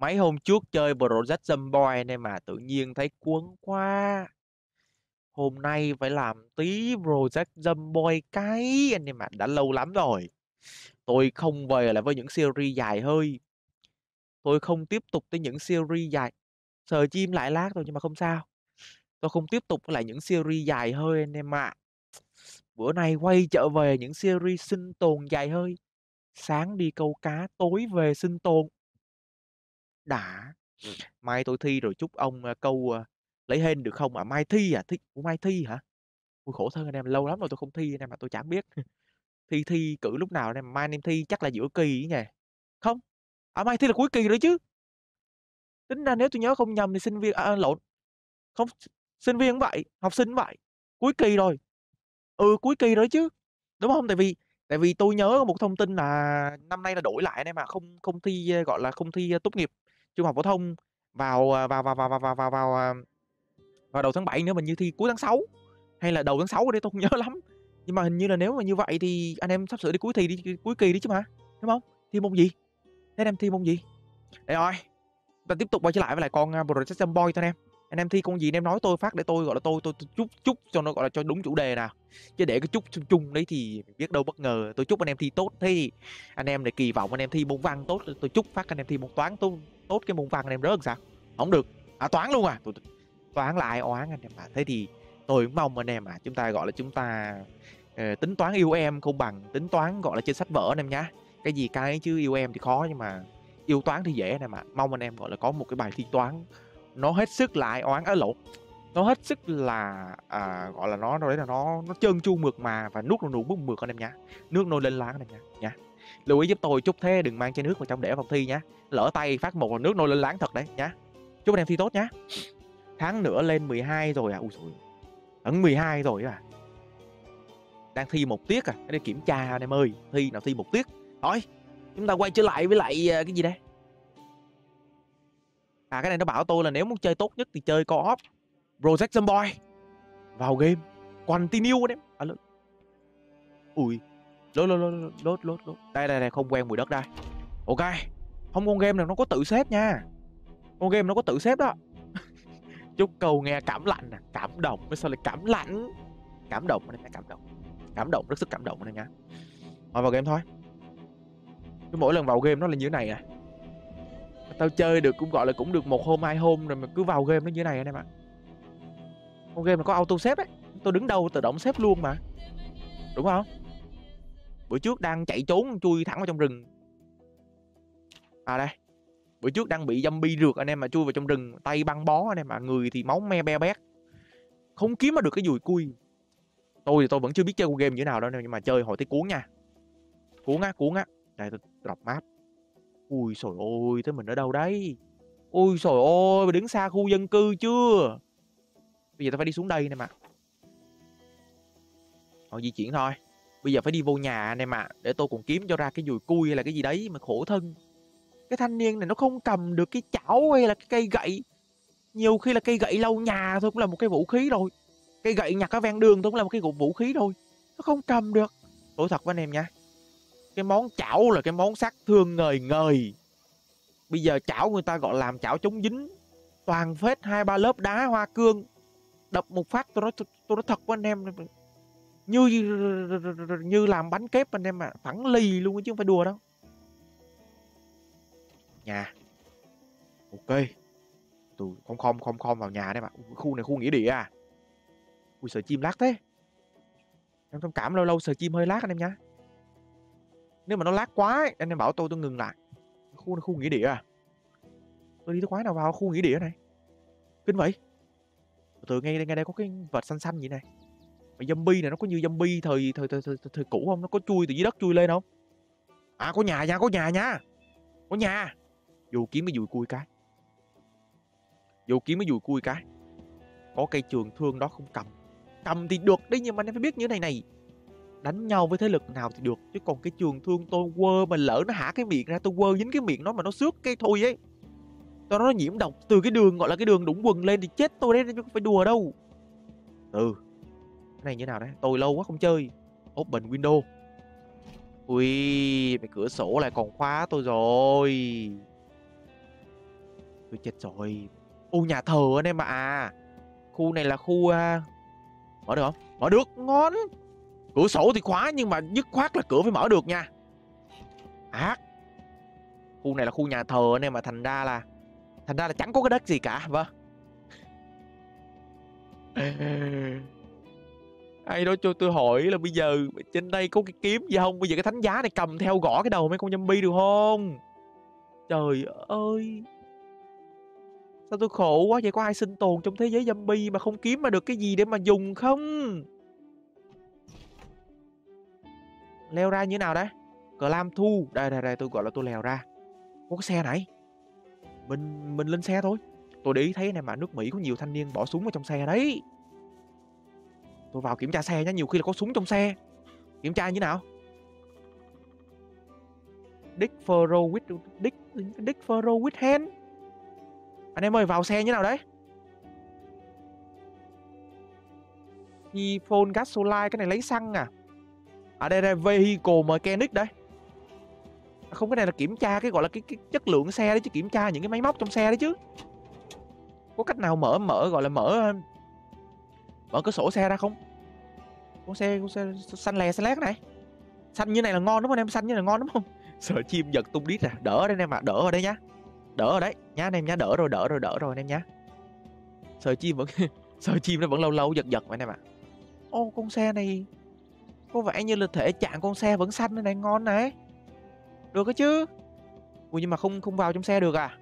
Mấy hôm trước chơi Project Zomboid nên mà tự nhiên thấy cuốn quá. Hôm nay phải làm tí Project Zomboid cái anh em ạ, đã lâu lắm rồi. Tôi không về lại với những series dài hơi. Tôi không tiếp tục tới những series dài. Sờ chim lại lát rồi nhưng mà không sao. Tôi không tiếp tục lại những series dài hơi anh em ạ. Bữa nay quay trở về những series sinh tồn dài hơi. Sáng đi câu cá, tối về sinh tồn. Đã. Mai tôi thi rồi, chúc ông câu lấy hên được không ạ? À? Mai thi à? Thi... Ủa, mai thi hả? Ôi khổ thân anh em, lâu lắm rồi tôi không thi anh em mà tôi chả biết. Thi cử lúc nào anh em, mai anh em thi chắc là giữa kỳ nhỉ? Không. À mai thi là cuối kỳ rồi chứ. Tính ra nếu tôi nhớ không nhầm thì sinh viên lộn. Không, sinh viên cũng vậy, học sinh cũng vậy. Cuối kỳ rồi. Ừ, cuối kỳ rồi chứ. Đúng không? Tại vì tôi nhớ một thông tin là năm nay là đổi lại nên mà không thi, gọi là không thi tốt nghiệp trung học phổ thông vào đầu tháng 7 nữa, mình như thi cuối tháng 6 hay là đầu tháng 6 đấy, tôi không nhớ lắm. Nhưng mà hình như là nếu mà như vậy thì anh em sắp sửa đi cuối thi, đi cuối kỳ đi chứ mà, đúng không? Thi môn gì? Thế anh em thi môn gì? Đây rồi. Ta tiếp tục quay trở lại với lại con Project Zomboid thôi anh em. Anh em thi con gì anh em nói tôi phát để tôi gọi là tôi chúc cho nó, gọi là cho đúng chủ đề nào. Chứ để cái chúc chung đấy thì biết đâu bất ngờ. Tôi chúc anh em thi tốt, thế anh em này kỳ vọng anh em thi môn văn tốt, tôi chúc phát anh em thi môn toán tốt, cái môn văn anh em rớt sao? Không được. À toán luôn à? Toán là ai oán anh em ạ. Thế thì tôi mong anh em ạ, chúng ta gọi là chúng ta tính toán yêu em không bằng tính toán gọi là trên sách vở anh em nhá. Cái gì cái chứ yêu em thì khó nhưng mà yêu toán thì dễ anh em ạ. Mong anh em gọi là có một cái bài thi toán nó hết sức là ai oán, nó hết sức là gọi là nó đấy là nó trơn tru mượt mà và nước nổi bung mượt anh em nhá, nước nổi lên láng anh em nhá. Lưu ý giúp tôi chút thế đừng mang chai nước vào trong để phòng thi nhá, lỡ tay phát một là nước nổi lên láng thật đấy nhá. Chúc anh em thi tốt nhá. Tháng nữa lên 12 rồi à, ui trời, ấn 12 rồi à, đang thi một tiết à, để kiểm tra anh em ơi, thi nào thi một tiết. Thôi chúng ta quay trở lại với lại cái gì đây. À cái này nó bảo tôi là nếu muốn chơi tốt nhất thì chơi co-op Project Zomboid. Vào game continue anh em. À lỡ. Ui. Lốt. Đây không quen mùi đất đây. Ok. Không, con game này nó có tự xếp nha. Con game nó có tự xếp đó. Chúc cầu nghe cảm lạnh nè, cảm động, mới sao lại cảm lạnh. Cảm động anh em, cảm động. Cảm động, rất sức cảm động anh em nha. Thôi vào game thôi. Cứ mỗi lần vào game nó là như thế này à. Tao chơi được cũng gọi là cũng được một hôm hai hôm rồi mà cứ vào game nó như thế này anh em ạ. Con game mà có auto save ấy, tôi đứng đâu tự động save luôn mà, đúng không? Bữa trước đang chạy trốn chui thẳng vào trong rừng. À đây, bữa trước đang bị zombie rượt anh em mà, chui vào trong rừng tay băng bó anh em ạ, người thì máu me be bét, không kiếm được cái dùi cui. Tôi thì tôi vẫn chưa biết chơi con game như thế nào đâu nhưng mà chơi hồi thấy cuốn nha, cuốn á. Đây tôi drop map. Ui trời ơi, thế mình ở đâu đấy? Ui trời ơi, mình đứng xa khu dân cư chưa? Bây giờ tao phải đi xuống đây nè mà. Thôi di chuyển thôi. Bây giờ phải đi vô nhà nè mà, để tôi còn kiếm cho ra cái dùi cui hay là cái gì đấy mà khổ thân. Cái thanh niên này nó không cầm được cái chảo hay là cái cây gậy. Nhiều khi là cây gậy lau nhà thôi cũng là một cái vũ khí rồi. Cây gậy nhặt ở ven đường thôi cũng là một cái vũ khí thôi. Nó không cầm được. Đổi thật với anh em nha. Cái món chảo là cái món sát thương ngời ngời. Bây giờ chảo người ta gọi làm chảo chống dính. Toàn phết 2-3 lớp đá hoa cương. Đập một phát tôi nói thật với anh em. Như làm bánh kép anh em ạ. Phẳng lì luôn chứ không phải đùa đâu. Nhà. Ok. Tôi không vào nhà đấy mà. Khu này khu nghĩa địa à. Ui sờ chim lát thế. Em thông cảm, lâu lâu sờ chim hơi lát anh em nha. Nếu mà nó lát quá ấy, anh em bảo tôi ngừng lại. Khu này khu nghĩa địa à. Tôi đi tới quái nào vào khu nghĩa địa này. Kinh vậy. Từ ngay đây có cái vệt xanh xanh vậy này. Mà zombie này nó có như zombie thời cũ không? Nó có chui từ dưới đất chui lên không? À có nhà nha, có nhà. Dù kiếm cái dùi cui cái. Có cây trường thương đó không cầm. Cầm thì được đấy nhưng mà anh phải biết như thế này. Đánh nhau với thế lực nào thì được. Chứ còn cái trường thương tôi quơ mà lỡ nó hả cái miệng ra, tôi quơ dính cái miệng nó mà nó xước cái thôi ấy. Tôi nói nó nhiễm độc từ cái đường gọi là cái đường đũng quần lên thì chết tôi đấy, chứ không phải đùa đâu. Ừ. Cái này như nào đấy? Tôi lâu quá không chơi. Open window. Ui, cái cửa sổ lại còn khóa tôi rồi. Tôi chết rồi. Khu nhà thờ anh em à. Khu này là khu mở được không? Mở được, ngon. Cửa sổ thì khóa nhưng mà dứt khoát là cửa phải mở được nha. Ác. Khu này là khu nhà thờ anh em mà, thành ra là chẳng có cái đất gì cả. Vâng. Ai đó cho tôi hỏi là bây giờ trên đây có cái kiếm gì không? Bây giờ cái thánh giá này cầm theo gõ cái đầu mấy con zombie được không? Trời ơi, sao tôi khổ quá vậy? Có ai sinh tồn trong thế giới zombie mà không kiếm mà được cái gì để mà dùng không? Leo ra như thế nào đấy? Clam thu. Đây, tôi gọi là tôi leo ra. Có cái xe này. Mình lên xe thôi. Tôi để ý thấy này mà, nước Mỹ có nhiều thanh niên bỏ súng vào trong xe đấy. Tôi vào kiểm tra xe nhé, nhiều khi là có súng trong xe. Kiểm tra như nào? Dick Furrow with hand. Anh em ơi, vào xe như nào đấy? Phone gasoline, cái này lấy xăng à? À đây đây, vehicle mechanic đây. Không, cái này là kiểm tra cái gọi là cái chất lượng xe đấy chứ, kiểm tra những cái máy móc trong xe đấy chứ. Có cách nào mở cửa sổ xe ra không? Con xe xanh lét này. Xanh như này là ngon đúng không anh em? Xanh như này là ngon đúng không? Sợ chim giật tung đít à. Đỡ đây anh em ạ, đỡ ở đây nhá. Đỡ ở đấy nhá anh em nhá, đỡ rồi anh em nhá. Sợ chim vẫn sợ chim nó vẫn lâu lâu giật anh em ạ. Ô, con xe này có vẻ như là thể trạng con xe vẫn xanh này, ngon này. Được cái chứ. Ui, nhưng mà không vào trong xe được à?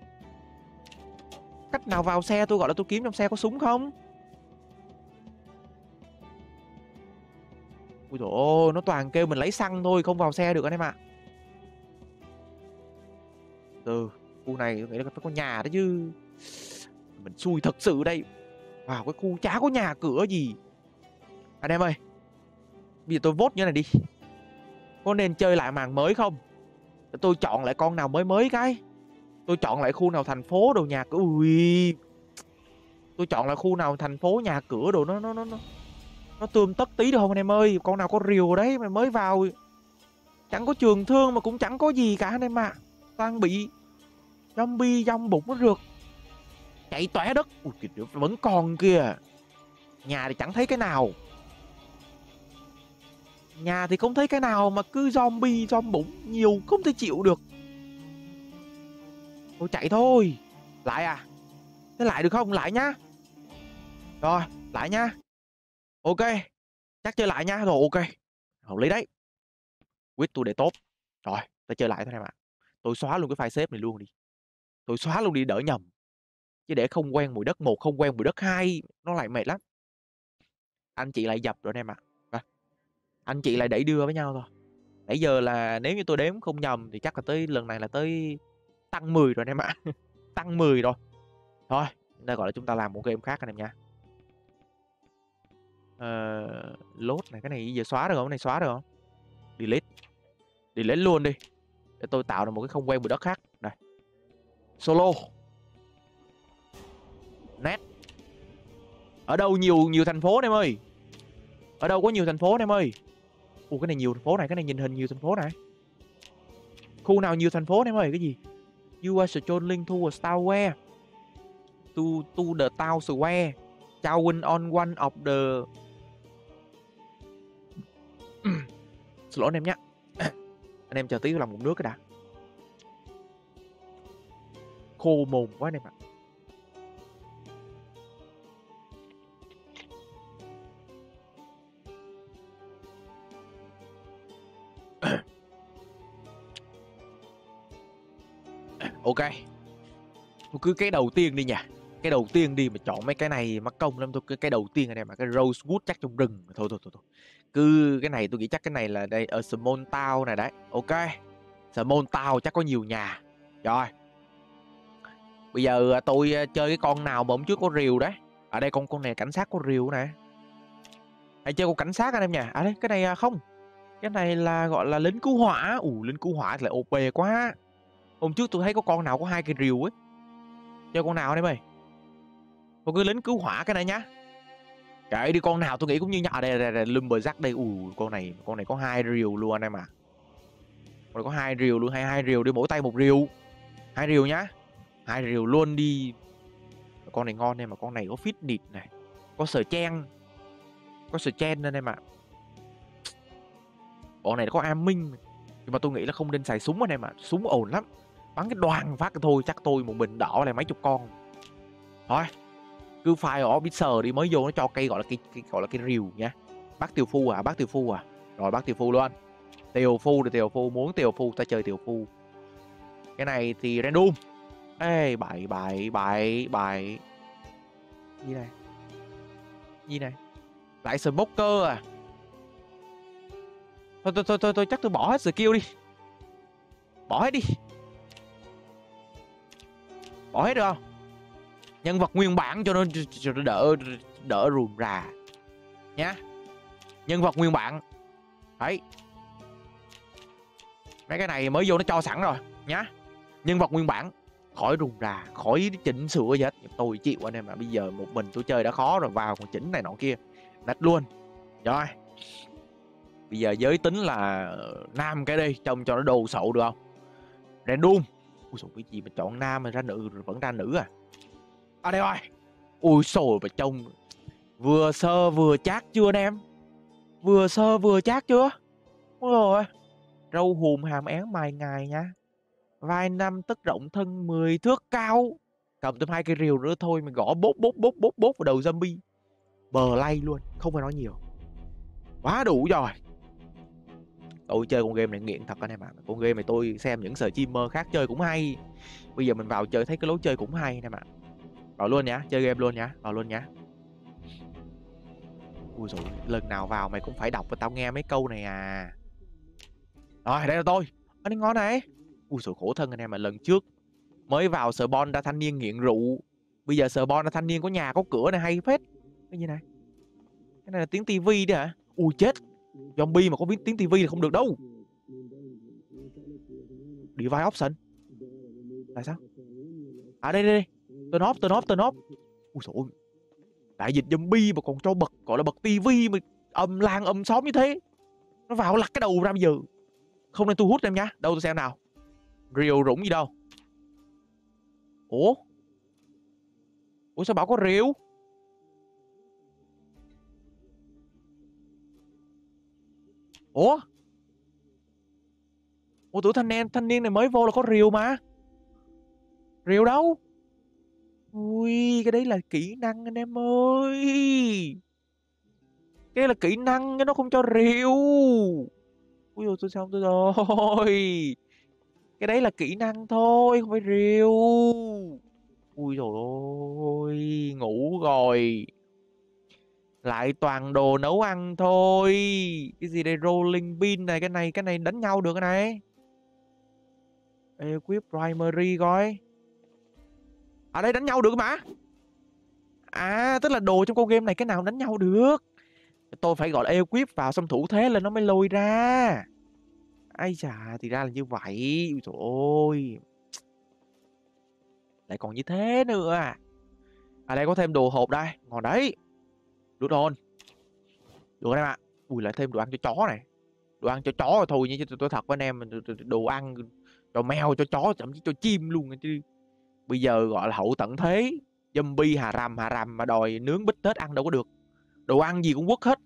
Cách nào vào xe? Tôi gọi là tôi kiếm trong xe có súng không? Ui dồi ôi, nó toàn kêu mình lấy xăng thôi, không vào xe được anh em ạ. Từ khu này tôi nghĩ là phải có nhà đó chứ. Mình xui thật sự đây. Vào cái khu chả có nhà cửa gì. Anh em ơi, bây giờ tôi vote như thế này đi. Có nên chơi lại màn mới không? Tôi chọn lại con nào mới cái. Tôi chọn lại khu nào thành phố đồ nhà cửa. Ui, tôi chọn lại khu nào thành phố nhà cửa đồ nó tươm tất tí được không anh em ơi? Con nào có rìu đấy mà mới vào chẳng có trường thương mà cũng chẳng có gì cả anh em ạ. Toàn bị zombie dông bụng nó rượt chạy tóe đất. Ui kìa, vẫn còn kìa. Nhà thì chẳng thấy cái nào. Nhà thì không thấy cái nào mà cứ zombie dông bụng nhiều không thể chịu được. Tôi chạy thôi. Lại à? Thế lại được không? Lại nhá. Rồi, lại nhá. Ok, chắc chơi lại nha. Rồi ok, hợp lý đấy. Quyết tôi để tốt. Rồi, tôi chơi lại thôi em ạ. Tôi xóa luôn cái file save này luôn đi. Tôi xóa luôn đi đỡ nhầm. Chứ để không quen mùi đất 1, không quen mùi đất 2, nó lại mệt lắm. Anh chị lại dập rồi em ạ. À, anh chị lại đẩy đưa với nhau thôi. Nãy giờ là nếu như tôi đếm không nhầm thì chắc là tới lần này là tới tăng 10 rồi em ạ. Tăng 10 rồi. Thôi, chúng ta gọi là chúng ta làm một game khác anh em nha. Lốt này, cái này giờ xóa được không? Cái này xóa được không? Delete. Delete luôn đi. Để tôi tạo ra một cái không quen mùi đất khác. Đây. Solo. Net. Ở đâu nhiều thành phố em ơi? Ở đâu có nhiều thành phố em ơi? Ủa, cái này nhiều thành phố này, cái này nhìn hình nhiều thành phố này. Khu nào nhiều thành phố em ơi? Cái gì? You are strolling to a square. To the town square. Chowing on one of the... Xin lỗi anh em nhé. Anh em chờ tí tôi làm một nước cái đã. Khô mồm quá anh em ạ. Ok, cứ cái đầu tiên đi nha. Cái đầu tiên đi, mà chọn mấy cái này mắc công lắm. Thôi cái đầu tiên này mà cái Rosewood chắc trong rừng. Thôi. Cứ cái này tôi nghĩ chắc cái này là đây ở Small Town này đấy. Ok, Small Town chắc có nhiều nhà. Rồi, bây giờ tôi chơi cái con nào mà hôm trước có rìu đấy. Ở đây con này cảnh sát có rìu nè. Hãy chơi con cảnh sát anh em nha. À đấy, cái này không. Cái này là gọi là lính cứu hỏa. Lính cứu hỏa thì lại OP quá. Hôm trước tôi thấy có con nào có 2 cây rìu ấy. Chơi con nào anh em ơi? Con cứ lính cứu hỏa cái này nhá. Kệ đi, con nào tôi nghĩ cũng như nhau. À đây Lumberjack đây. Con này có 2 rìu luôn anh em ạ. Con này có 2 rìu luôn. Hai rìu đi, mỗi tay 1 rìu. 2 rìu nhá. hai điều luôn đi. Con này ngon em, mà con này có fit nịt này, có sờ chen, có sờ chen nên em ạ. Bọn này có an minh, nhưng mà tôi nghĩ là không nên xài súng anh em ạ, súng ồn lắm, bắn cái đoàn phát thôi chắc tôi một mình đỏ này mấy chục con. Thôi cứ file ở biết sờ đi, mới vô nó cho cây gọi là cây gọi là cây rìu nha. Bác Tiều Phu à, bác Tiều Phu à, rồi bác Tiều Phu luôn. Tiều Phu thì Tiều Phu, muốn Tiều Phu ta chơi Tiều Phu. Cái này thì random. Ê, bảy. Gì này? Gì này? Lại smoker à? Thôi, thôi, chắc tôi bỏ hết skill đi. Bỏ hết đi. Bỏ hết được không? Nhân vật nguyên bản cho nó đỡ rùm rà nhá. Nhân vật nguyên bản. Đấy. Mấy cái này mới vô nó cho sẵn rồi nhá. Nhân vật nguyên bản, khỏi rùm rà, khỏi chỉnh sửa gì hết. Tôi chịu anh em ạ. Bây giờ một mình tôi chơi đã khó rồi, vào còn chỉnh này nọ kia, nách luôn. Rồi. Bây giờ giới tính là nam cái đi, trông cho nó đồ sậu được không? Random. Ui dồi, cái gì mà chọn nam mà ra nữ rồi vẫn ra nữ à? À đây rồi. Ui dồi mà trông vừa sơ vừa chát chưa anh em? Vừa sơ vừa chát chưa? Ui dồi. Râu hùm hàm én mài ngài nha. Vai năm tức rộng thân 10 thước cao. Cầm thêm hai cây rìu nữa thôi mà gõ bốp vào đầu zombie. Bờ lay luôn, không phải nói nhiều. Quá đủ rồi. Tôi chơi con game này nghiện thật anh em ạ. Con game này tôi xem những streamer khác chơi cũng hay. Bây giờ mình vào chơi thấy cái lối chơi cũng hay anh em ạ. Vào luôn nhá, chơi game luôn nhá, vào luôn nhá. Ui dồi, lần nào vào mày cũng phải đọc cho tao nghe mấy câu này à. Rồi, đây là tôi. Anh ấy ngon này. Ui dồi, khổ thân anh em ạ. Lần trước mới vào sờ bon ra thanh niên nghiện rượu. Bây giờ sờ bon ra thanh niên có nhà có cửa này hay phết. Cái gì này? Cái này là tiếng tivi đấy hả? Ui chết. Zombie mà có biết tiếng tivi thì không được đâu. Device option. Tại sao? À đây đây. Turn off. Ui dồi. Đại dịch zombie mà còn cho bật, gọi là bật tivi mà âm làng âm xóm như thế. Nó vào lặt cái đầu ra bây giờ. Không nên thu hút em nha. Đâu tôi xem nào. Rìu rủng gì đâu. Ủa? Ủa sao bảo có rìu? Ủa? Ủa tuổi thanh niên này mới vô là có rìu mà. Rìu đâu? Ui, cái đấy là kỹ năng anh em ơi. Cái đấy là kỹ năng, nó không cho rìu. Ui dồi, tôi xong tôi rồi. Cái đấy là kỹ năng thôi, không phải rìu. Ui dồi ôi, ngủ rồi. Lại toàn đồ nấu ăn thôi. Cái gì đây, rolling pin này, cái này đánh nhau được cái này. Equip primary coi. À đây đánh nhau được mà. À tức là đồ trong con game này cái nào đánh nhau được. Tôi phải gọi là equip vào xong thủ thế lên nó mới lôi ra. Ai chà, thì ra là như vậy. Ôi trời ơi. Lại còn như thế nữa à. À đây có thêm đồ hộp đây. Ngon đấy. Lút hồn. Được anh em ạ. Ui lại thêm đồ ăn cho chó này. Đồ ăn cho chó rồi thôi nha. Chứ tôi thật với anh em. Đồ ăn cho mèo, cho chó, thậm chí cho chim luôn. Bây giờ gọi là hậu tận thế. Zombie hà rầm mà đòi nướng bít tết ăn đâu có được. Đồ ăn gì cũng quất hết.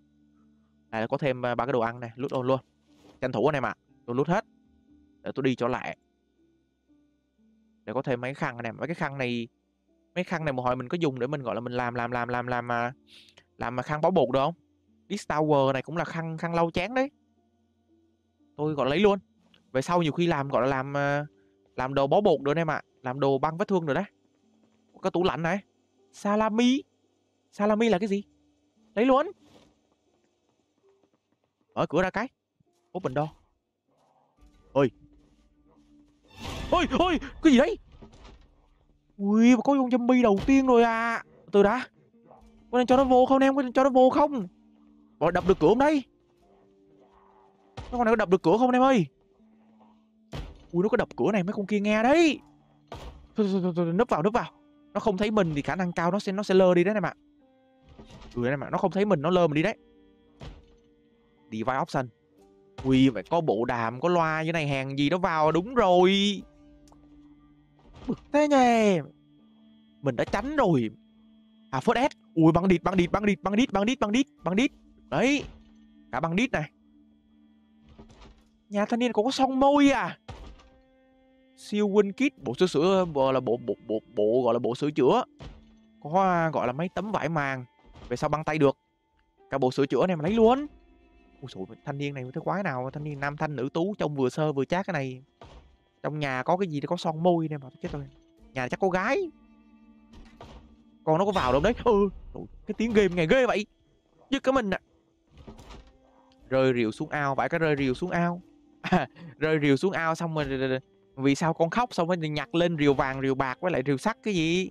Đây có thêm ba cái đồ ăn này. Lút hồn luôn. Tranh thủ anh em ạ. Tôi lút hết. Để tôi đi chỗ lại. Để có thêm mấy khăn anh em. Mấy cái khăn này một hồi mình có dùng để mình gọi là mình làm khăn báo bột được không? This tower này cũng là khăn lau chén đấy. Tôi gọi lấy luôn. Về sau nhiều khi làm gọi là làm đồ báo bột được anh em ạ. Làm đồ băng vết thương rồi đấy. Có tủ lạnh này. Salami. Salami là cái gì? Lấy luôn. Mở cửa ra cái. Open door. Ôi, cái gì đấy? Ui, có con zombie đầu tiên rồi à. Từ đã. Có nên cho nó vô không em? Có nên cho nó vô không? Bọn đập được cửa không đây? Nó con này có đập được cửa không em ơi? Ui, nó có đập cửa này mấy con kia nghe đấy. Thôi, núp vào. Nó không thấy mình thì khả năng cao nó sẽ lơ đi đấy em ạ. Ừ em ạ, nó không thấy mình nó lơ mình đi đấy. Device option. Ui, vậy có bộ đàm, có loa như này hàng gì nó vào đúng rồi. Bực thế nhè. Mình đã tránh rồi. À phốt S. Ui băng đít. Đấy. Cả băng đít này. Nhà thanh niên có song môi à. Siêu win kit, bộ sửa sửa là bộ gọi là bộ sửa chữa. Có gọi là mấy tấm vải màng. Về sao băng tay được. Cả bộ sửa chữa này mà lấy luôn. Ui dồi, thanh niên này thấy quái nào. Thanh niên nam thanh nữ tú, trông vừa sơ vừa chát cái này. Trong nhà có cái gì để có son môi này mà chết rồi. Nhà chắc có gái. Con nó có vào đâu đấy. Ừ, cái tiếng game ngày ghê vậy. Dứt cả mình ạ. Rơi rìu xuống ao, phải cái rơi rìu xuống ao. Rơi rìu xuống ao xong rồi. Vì sao con khóc xong rồi nhặt lên rìu vàng, rìu bạc với lại rìu sắt cái gì.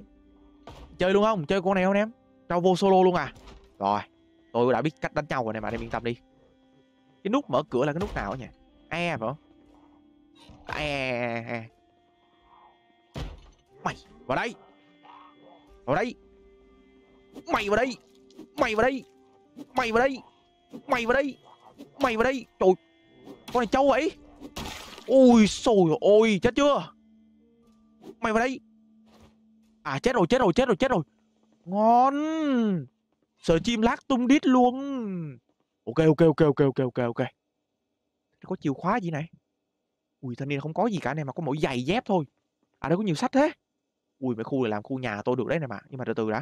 Chơi luôn không? Chơi con này không em? Tao vô solo luôn à? Rồi, tôi đã biết cách đánh nhau rồi này mà em yên tâm đi. Cái nút mở cửa là cái nút nào nhỉ? E phải không? E. Mày vào đây. Vào đây. Mày vào đây. Mày vào đây. Mày vào đây. Mày vào đây. Mày vào đây. Trời, con này trâu vậy. Ôi xôi ôi, chết chưa. Mày vào đây. À chết rồi. Ngon. Sờ chim lát tung đít luôn. Ok. Có chìa khóa gì này. Ui thanh niên không có gì cả này mà có mỗi giày dép thôi. À đây có nhiều sách thế. Ui mấy khu này làm khu nhà tôi được đấy này mà. Nhưng mà từ từ đã.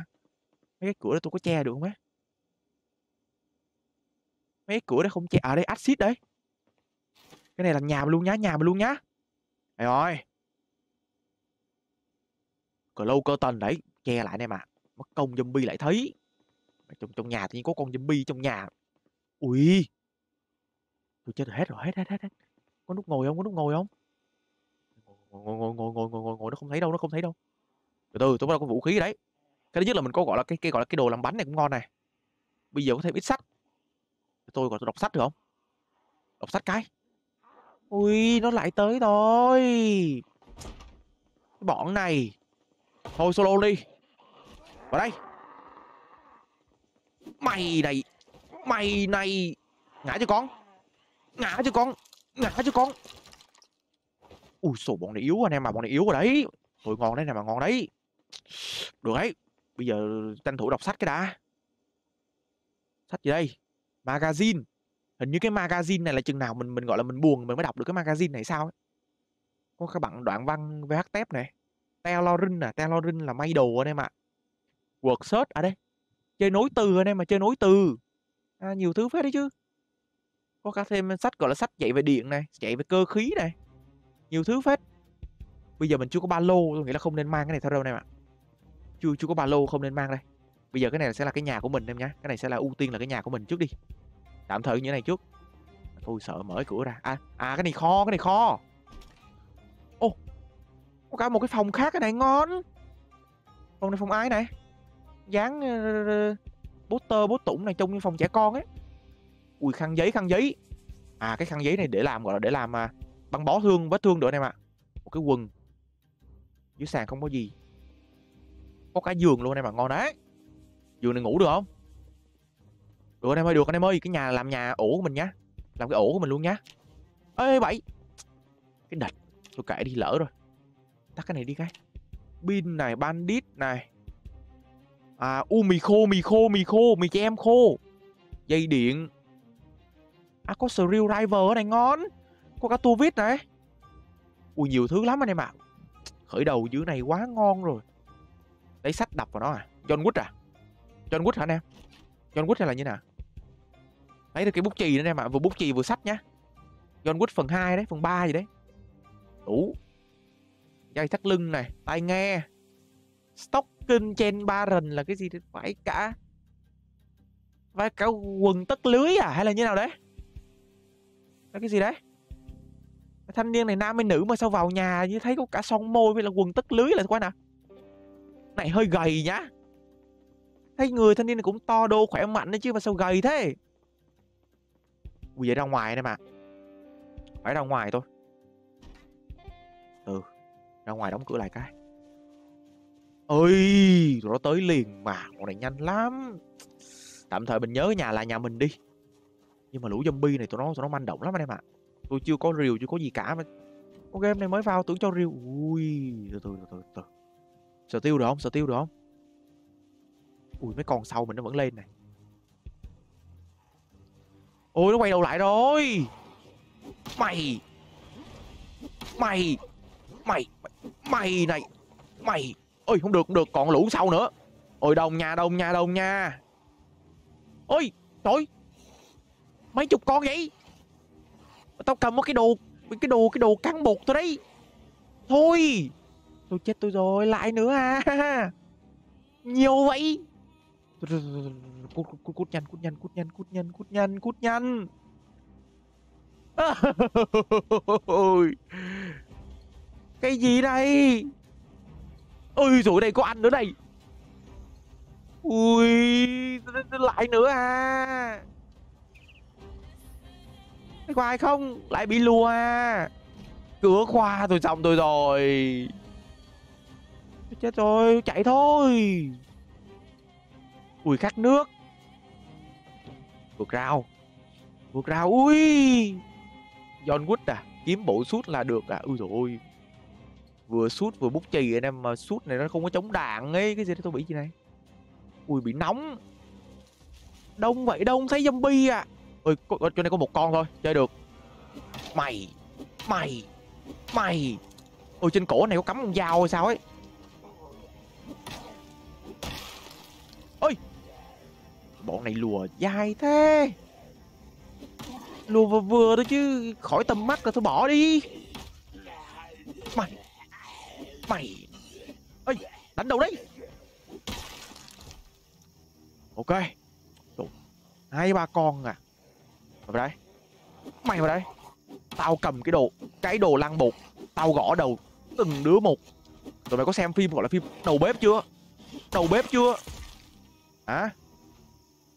Mấy cái cửa đó tôi có che được không á. Mấy cái cửa đó không che. À đây axit đấy. Cái này là nhà mà luôn nhá. Đấy rồi. Curtain đấy. Che lại này mà. Mất công zombie lại thấy. Trong nhà tự nhiên có con zombie trong nhà. Ui. Tôi chết rồi, hết. Có nút ngồi không? Ngồi, nó không thấy đâu. Từ từ, tôi bắt đầu có vũ khí đấy. Cái thứ nhất là mình có gọi là cái gọi là cái đồ làm bánh này cũng ngon này. Bây giờ có thêm ít sách. Tôi gọi tôi đọc sách được không? Đọc sách cái. Ui, nó lại tới rồi. Cái bọn này. Thôi solo đi. Vào đây. Mày này. Ngã cho con. Ui sổ, bọn này yếu anh em mà. Thôi ngon đấy nè mà, ngon đấy. Được đấy. Bây giờ tranh thủ đọc sách cái đã. Sách gì đây? Magazine. Hình như cái magazine này là chừng nào mình gọi là mình buồn mình mới đọc được cái magazine này sao ấy. Có các bạn đoạn văn VH tép này. Tailoring nè, Tailoring là may đồ anh em ạ. Word search ở đây. Chơi nối từ anh em mà, chơi nối từ. À, nhiều thứ phết đấy chứ. Có cả thêm sách gọi là sách dạy về điện này, dạy về cơ khí này. Nhiều thứ phết. Bây giờ mình chưa có ba lô, tôi nghĩ là không nên mang cái này theo đâu em ạ. Chưa có ba lô không nên mang đây. Bây giờ cái này sẽ là cái nhà của mình em nhá. Cái này sẽ là ưu tiên là cái nhà của mình trước đi. Tạm thời như thế này trước. Tôi sợ mở cửa ra. À cái này kho. Ô. Có cả một cái phòng khác, cái này ngon. Phòng này phòng ai này? Dán poster bố tủng này trông như phòng trẻ con ấy. Ui khăn giấy. À cái khăn giấy này để làm gọi là để làm băng bó vết thương được này mà. Một cái quần. Dưới sàn không có gì. Có cả giường luôn này mà, ngon đấy. Giường này ngủ được không? Được anh em ơi, cái nhà làm nhà ổ của mình nhá. Làm cái ổ của mình luôn nhá. Ê bậy. Cái địch. Tôi kệ đi, lỡ rồi. Tắt cái này đi cái. Pin này, bandit này. À u mì khô, mì cho em khô. Dây điện. À có screwdriver này ngon. Có cả tua vít này. Ui nhiều thứ lắm anh em ạ. Khởi đầu dưới này quá ngon rồi. Lấy sách đập vào nó à. John Wick à? John Wick hả anh em? John Wick hay là như nào? Lấy được cái bút chì nữa anh em ạ. Vừa bút chì vừa sách nhá. John Wick phần 2 đấy, phần 3 gì đấy. Đủ. Dây thắt lưng này, tai nghe. Stocking trên ba rình là cái gì đấy? Phải cả quần tất lưới à? Hay là như nào đấy? Là cái gì đấy? Thanh niên này nam hay nữ mà sao vào nhà như thấy có cả son môi với là quần tất lưới là quá nè. Này hơi gầy nhá. Thấy người thanh niên này cũng to đô khỏe mạnh đấy chứ mà sao gầy thế. Ui vậy ra ngoài này mà. Phải ra ngoài thôi. Ừ. Ra ngoài đóng cửa lại cái. Ơi nó tới liền mà. Bọn này nhanh lắm. Tạm thời mình nhớ nhà là nhà mình đi. Nhưng mà lũ zombie này tụi nó manh động lắm anh em ạ. Tôi chưa có rìu, chưa có gì cả mà Con game này mới vào tưởng cho review. Ui, từ từ. Sở tiêu được không? Sở tiêu được không? Ui, mấy con sau mình nó vẫn lên này. Ôi, nó quay đầu lại rồi. Mày này. Mày. Ôi, không được, còn lũ sau nữa. Ôi, đông nha. Ôi, trời. Mấy chục con vậy. Tao cầm một cái đồ căng bột thôi đấy. Thôi, tôi chết tôi rồi, lại nữa à. Nhiều vậy. Cút nhanh. Cái gì đây? Ôi rồi đây có anh nữa đây. Ui, lại nữa à. Có ai không? Lại bị lùa à. Cửa khoa tôi xong tôi rồi. Chết rồi, chạy thôi. Ui khát nước. Vượt rào. Ui John Wick à. Kiếm bộ sút là được à. Ui dồi ôi. Vừa sút vừa bút chì anh em. Mà sút này nó không có chống đạn ấy. Cái gì đó tôi bị gì này. Ui bị nóng. Đông vậy đâu không thấy zombie à. Ôi chỗ này có một con thôi. Chơi được. Mày. Ôi trên cổ này có cắm con dao hay sao ấy. Ôi bọn này lùa dài thế. Lùa vừa thôi chứ. Khỏi tầm mắt rồi thôi bỏ đi. Mày. Ôi đánh đầu đấy. Ok. Hai ba con à. Mày vào đây. Tao cầm cái đồ lăn bột. Tao gõ đầu từng đứa một. Rồi mày có xem phim gọi là phim đầu bếp chưa? Hả?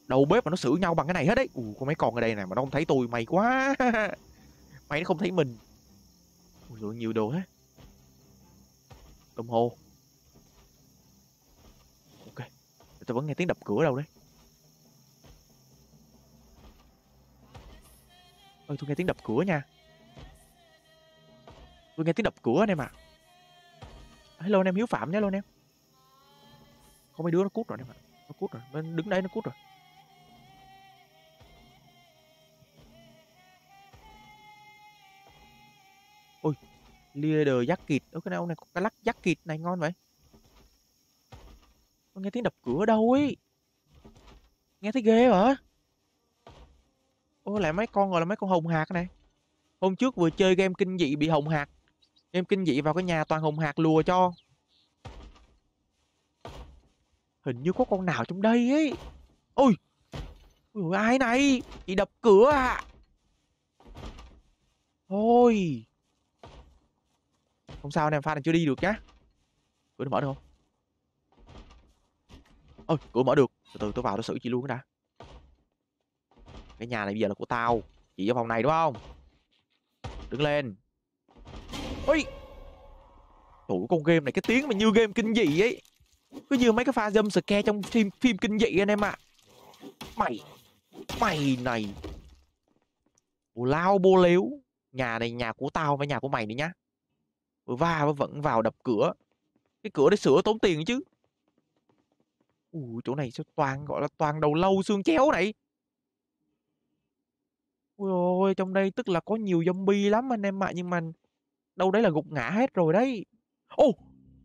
Đầu bếp mà nó xử nhau bằng cái này hết đấy. Ui có mấy con ở đây nè mà nó không thấy tôi, may quá. Mày nó không thấy mình. Ui rồi nhiều đồ thế. Đồng hồ. Ok. Tôi vẫn nghe tiếng đập cửa đâu đấy. Ôi tôi nghe tiếng đập cửa nha. Tôi nghe tiếng đập cửa anh em ạ. Hello anh em Hiếu Phạm nhé, hello anh em. Có mấy đứa nó cút rồi anh em ạ. Nó cút rồi, nó đứng đấy nó cút rồi. Ôi, leather jacket. Ôi cái ông này có cái lắc jacket này ngon vậy. Tôi nghe tiếng đập cửa đâu ấy. Nghe thấy ghê hả? Ô lại mấy con gọi là mấy con hồng hạc này. Hôm trước vừa chơi game kinh dị bị hồng hạc. Game kinh dị vào cái nhà toàn hồng hạc lùa cho. Hình như có con nào trong đây ấy. Ôi. Ôi ai này? Chị đập cửa à. Thôi. Không sao nè, pha này chưa đi được nhá. Cửa mở được không? Ôi cửa mở được. Từ từ tôi vào tôi xử chị luôn đã. Cái nhà này bây giờ là của tao. Chị ở phòng này đúng không? Đứng lên. Ôi trời con game này cái tiếng mà như game kinh dị ấy. Cứ như mấy cái pha jump scare trong phim kinh dị anh em ạ. Mày này. Bồ lao bô liếu. Nhà này nhà của tao và nhà của mày nữa nhá. Vừa va vẫn vào đập cửa. Cái cửa để sửa tốn tiền chứ. Ui chỗ này sao toàn gọi là toàn đầu lâu xương chéo này. Ôi trong đây tức là có nhiều zombie lắm anh em ạ. Nhưng mà đâu đấy là gục ngã hết rồi đấy. Ô oh,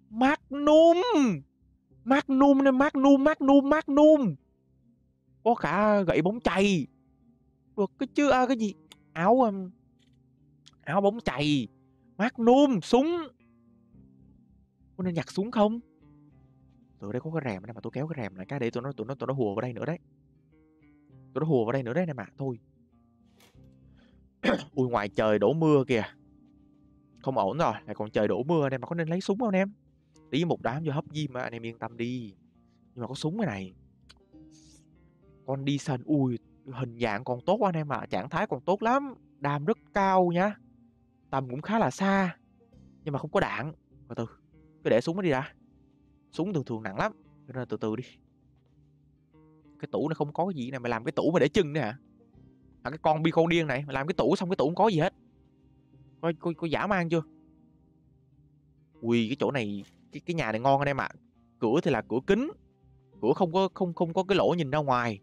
Magnum. Có cả gậy bóng chày. Được cái chứ à, cái gì. Áo bóng chày. Magnum súng. Có nên nhặt súng không? Từ đây có cái rèm này mà tôi kéo cái rèm này cái để tụi nó hùa vào đây nữa đấy. Nè mà. Thôi. Ui ngoài trời đổ mưa kìa. Không ổn rồi. Lại còn trời đổ mưa này mà có nên lấy súng không anh em? Tí một đám vô hấp gym mà anh em yên tâm đi. Nhưng mà có súng cái này. Con đi sân. Ui hình dạng còn tốt quá anh em ạ. Trạng thái còn tốt lắm. Đam rất cao nhá. Tầm cũng khá là xa. Nhưng mà không có đạn. Từ từ. Cứ để súng nó đi đã. Súng thường nặng lắm. Cho nên từ từ đi. Cái tủ nó không có cái gì này. Mày làm cái tủ mà để chừng nữa hả? Cái con bi con điên này. Mày làm cái tủ xong cái tủ không có gì hết. Coi giả mang chưa. ui cái chỗ này, cái nhà này ngon anh em ạ. Cửa thì là cửa kính, cửa không có cái lỗ nhìn ra ngoài.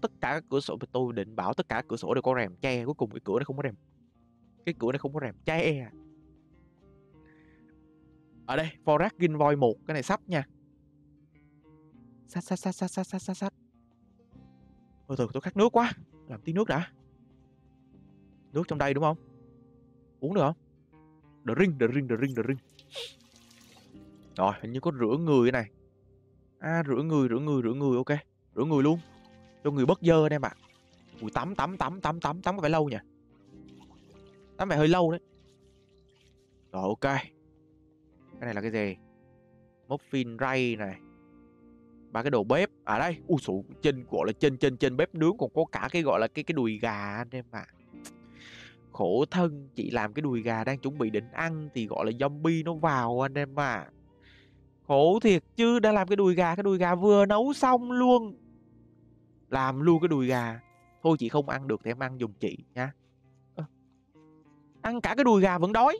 Tất cả các cửa sổ, tôi định bảo tất cả cửa sổ đều có rèm che, cuối cùng cái cửa này không có rèm. Cái cửa này không có rèm che. Ở đây Forac Ginvoy 1, cái này sắp nha. Sách. Thôi tôi khát nước quá, làm tí nước đã. Nước trong đây đúng không? Uống được không? The ring. Rồi, hình như có rửa người này. À, rửa người, ok. Rửa người luôn, cho người bớt dơ anh em ạ. Ui, tắm có phải lâu nhỉ? Tắm phải hơi lâu đấy. Rồi, ok. Cái này là cái gì? Muffin ray này. Ba cái đồ bếp. À đây, ui sụ, trên gọi là trên bếp nướng còn có cả cái gọi là cái đùi gà anh em ạ. Khổ thân, chị làm cái đùi gà đang chuẩn bị định ăn thì gọi là zombie nó vào anh em ạ. Khổ thiệt chứ, đã làm cái đùi gà vừa nấu xong luôn. Làm luôn cái đùi gà. Thôi chị không ăn được thì em ăn giùm chị nha. Ăn cả cái đùi gà vẫn đói.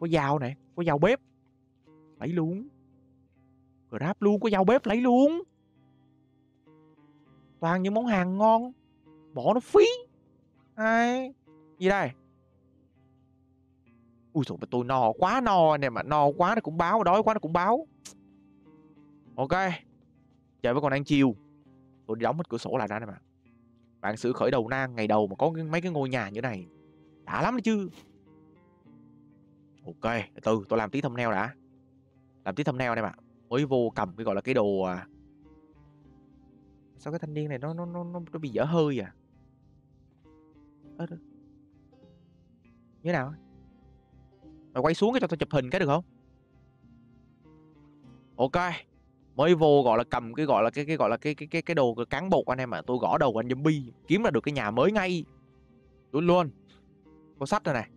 Có dao nè, có dao bếp. Lấy luôn. Grab luôn, có dao bếp lấy luôn. Toàn những món hàng ngon. Bỏ nó phí. Ai? Gì đây? Ui dồi, tôi no quá anh em ạ. No quá nó cũng báo, đói quá nó cũng báo. Ok. Trời vẫn còn đang chiều. Tôi đi đóng hết cửa sổ lại ra anh em ạ. Bạn sự khởi đầu nan ngày đầu mà có mấy cái ngôi nhà như này. Đã lắm đấy chứ. Ok, từ tôi làm tí thumbnail đã. Làm tí thumbnail anh em ạ. Mới vô cầm cái gọi là cái đồ. Sao cái thanh niên này nó bị dở hơi à? Như thế nào? Mày quay xuống cái cho tao chụp hình cái được không? Ok. Mới vô gọi là cầm cái gọi là cái đồ cán bột anh em ạ. Tôi gõ đầu anh zombie, kiếm ra được cái nhà mới ngay. Đúng luôn. Có sách rồi này.